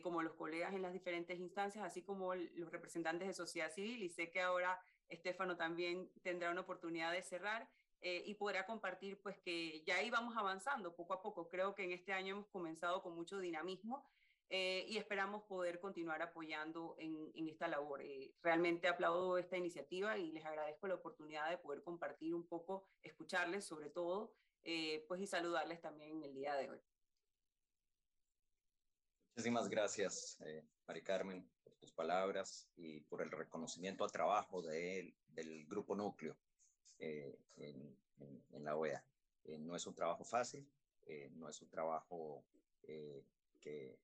como los colegas en las diferentes instancias, así como los representantes de sociedad civil, y sé que ahora Stefano también tendrá una oportunidad de cerrar y podrá compartir pues que ya íbamos avanzando poco a poco. Creo que en este año hemos comenzado con mucho dinamismo y esperamos poder continuar apoyando en esta labor. Realmente aplaudo esta iniciativa y les agradezco la oportunidad de poder compartir un poco, escucharles sobre todo, pues y saludarles también en el día de hoy. Muchísimas gracias, Maricarmen, por tus palabras y por el reconocimiento al trabajo del Grupo Núcleo en la OEA. No es un trabajo fácil, no es un trabajo que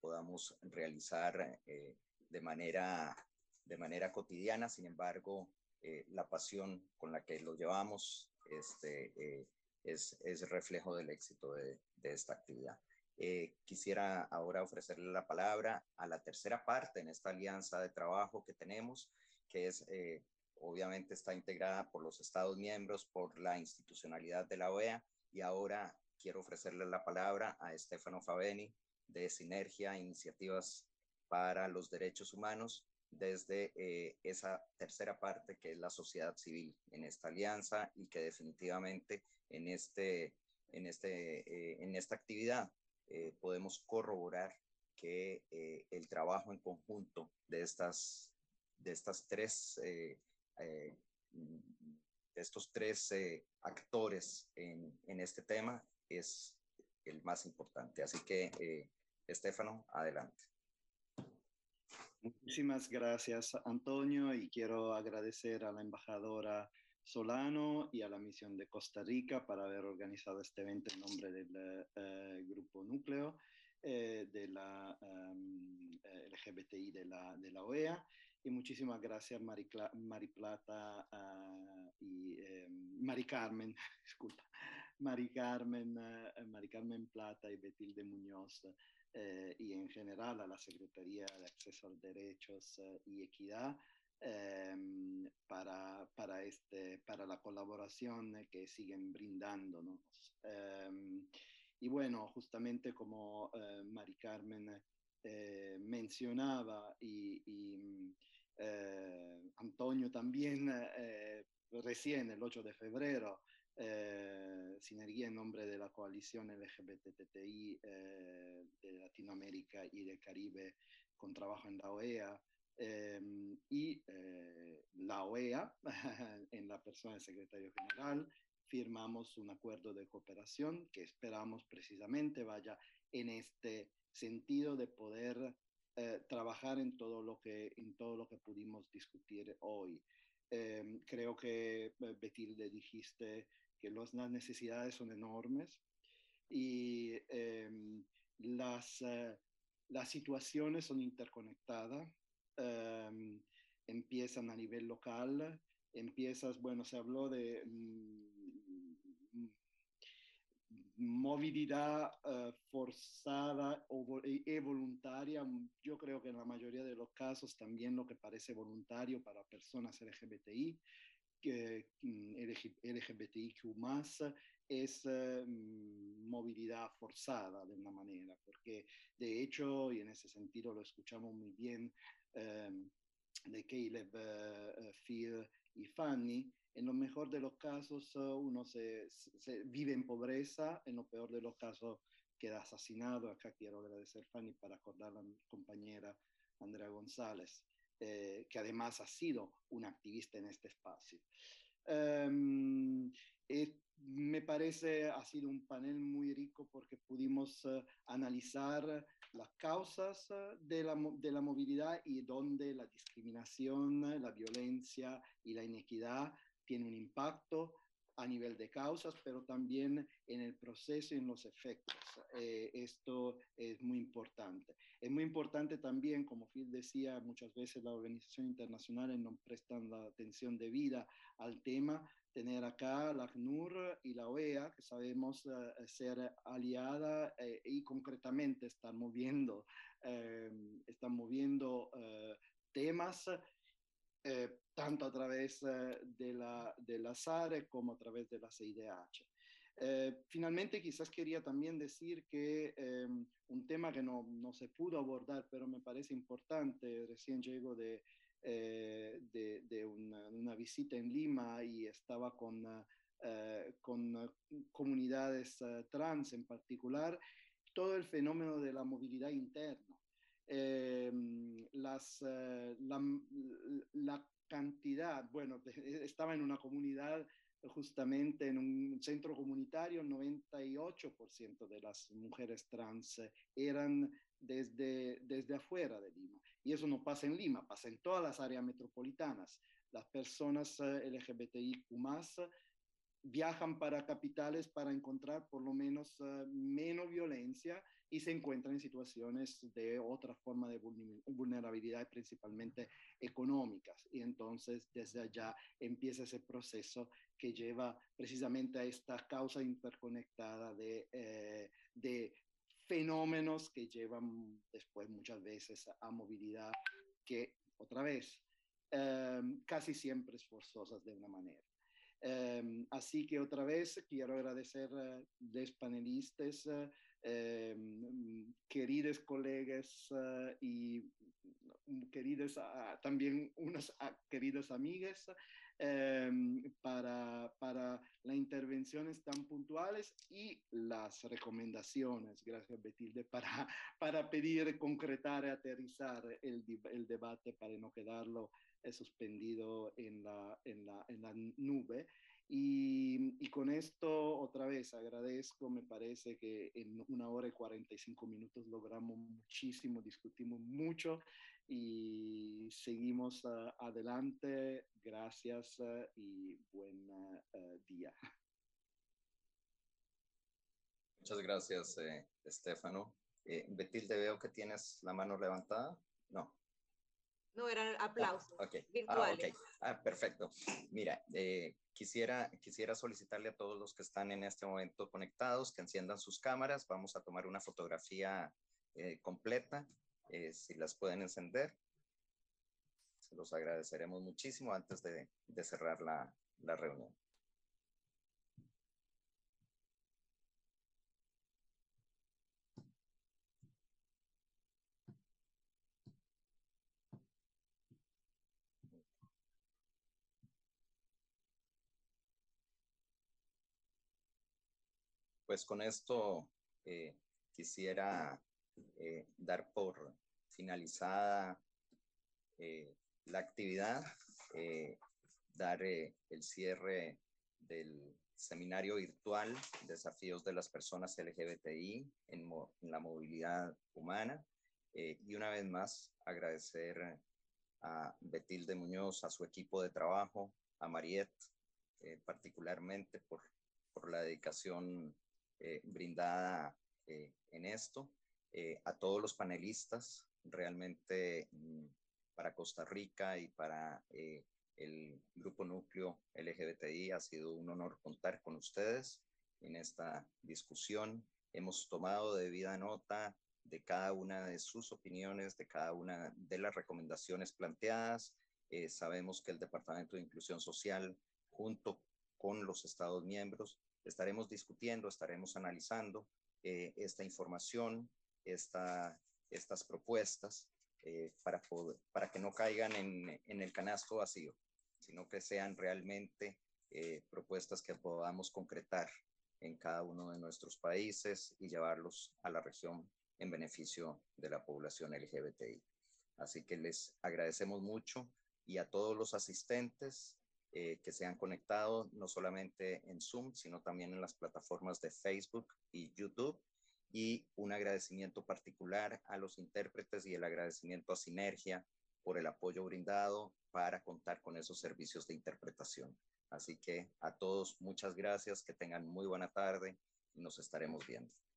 podamos realizar de manera cotidiana. Sin embargo, la pasión con la que lo llevamos es reflejo del éxito de esta actividad. Quisiera ahora ofrecerle la palabra a la tercera parte en esta alianza de trabajo que tenemos, que es, obviamente está integrada por los Estados miembros, por la institucionalidad de la OEA, y ahora quiero ofrecerle la palabra a Stefano Fabeni de Synergia, Iniciativas para los Derechos Humanos, desde esa tercera parte que es la sociedad civil en esta alianza y que definitivamente en esta actividad podemos corroborar que el trabajo en conjunto de estos tres actores en este tema es el más importante. Así que, Stefano, adelante. Muchísimas gracias, Antonio, y quiero agradecer a la embajadora Solano y a la misión de Costa Rica para haber organizado este evento en nombre del Grupo Núcleo de la LGBTI de la OEA, y muchísimas gracias Maricarmen Plata y Betilde Muñoz y en general a la Secretaría de Acceso a Derechos y Equidad para la colaboración que siguen brindándonos. Y bueno, justamente como Maricarmen mencionaba y Antonio también, recién el 8 de febrero, Synergia en nombre de la coalición LGBTI de Latinoamérica y del Caribe con trabajo en la OEA, y la OEA en la persona del secretario general, firmamos un acuerdo de cooperación que esperamos precisamente vaya en este sentido de poder trabajar en todo lo que pudimos discutir hoy. Creo que, Betilde, dijiste que las necesidades son enormes y las situaciones son interconectadas. Empiezan a nivel local, bueno, se habló de movilidad forzada y voluntaria. Yo creo que en la mayoría de los casos también lo que parece voluntario para personas LGBTI, LGBTIQ+, es movilidad forzada de una manera, porque de hecho, y en ese sentido lo escuchamos muy bien de Caleb, Phil y Fanny, en lo mejor de los casos uno se vive en pobreza, en lo peor de los casos queda asesinado. Acá quiero agradecer a Fanny para acordar a mi compañera Andrea González, que además ha sido una activista en este espacio. Me parece ha sido un panel muy rico porque pudimos analizar las causas de la movilidad y dónde la discriminación, la violencia y la inequidad tienen un impacto a nivel de causas, pero también en el proceso y en los efectos. Esto es muy importante. Es muy importante también, como Phil decía, muchas veces las organizaciones internacionales no prestan la atención debida al tema. Tener acá la ACNUR y la OEA, que sabemos ser aliada y concretamente están moviendo temas tanto a través de la SARE como a través de la CIDH. Finalmente, quizás quería también decir que un tema que no se pudo abordar, pero me parece importante, recién llego de una visita en Lima y estaba con comunidades trans en particular, todo el fenómeno de la movilidad interna. La cantidad, bueno, estaba en una comunidad, justamente en un centro comunitario, 98% de las mujeres trans eran desde afuera de Lima. Y eso no pasa en Lima, pasa en todas las áreas metropolitanas. Las personas LGBTIQ+ viajan para capitales para encontrar por lo menos menos violencia y se encuentran en situaciones de otra forma de vulnerabilidad, principalmente económicas. Y entonces desde allá empieza ese proceso que lleva precisamente a esta causa interconectada de fenómenos que llevan después muchas veces a movilidad que, otra vez, casi siempre es forzosas de una manera. Así que otra vez quiero agradecer a los panelistas, queridos colegas y queridas, también unas queridas amigas, para las intervenciones tan puntuales y las recomendaciones. Gracias, Betilde, para pedir, concretar, aterrizar el debate para no quedarlo suspendido en la nube. Y con esto, otra vez, agradezco. Me parece que en 1 hora y 45 minutos logramos muchísimo, discutimos mucho y seguimos adelante. Gracias y buen día. Muchas gracias, Stefano. Betilde, veo que tienes la mano levantada. No. No, eran aplausos virtuales. Perfecto. Mira, quisiera solicitarle a todos los que están en este momento conectados que enciendan sus cámaras. Vamos a tomar una fotografía completa, si las pueden encender. Se los agradeceremos muchísimo antes de cerrar la reunión. Pues con esto quisiera dar por finalizada la actividad, dar el cierre del seminario virtual Desafíos de las Personas LGBTI en la Movilidad Humana. Y una vez más agradecer a Betilde Muñoz, a su equipo de trabajo, a Mariet particularmente por la dedicación brindada en esto, a todos los panelistas. Realmente para Costa Rica y para el Grupo Núcleo LGBTI ha sido un honor contar con ustedes en esta discusión. Hemos tomado debida nota de cada una de sus opiniones, de cada una de las recomendaciones planteadas. Sabemos que el Departamento de Inclusión Social, junto con los Estados miembros, estaremos discutiendo, estaremos analizando esta información, estas propuestas, para que no caigan en el canasto vacío, sino que sean realmente propuestas que podamos concretar en cada uno de nuestros países y llevarlos a la región en beneficio de la población LGBTI. Así que les agradecemos mucho, y a todos los asistentes que se han conectado, no solamente en Zoom, sino también en las plataformas de Facebook y YouTube. Y un agradecimiento particular a los intérpretes y el agradecimiento a Synergia por el apoyo brindado para contar con esos servicios de interpretación. Así que a todos, muchas gracias, que tengan muy buena tarde y nos estaremos viendo.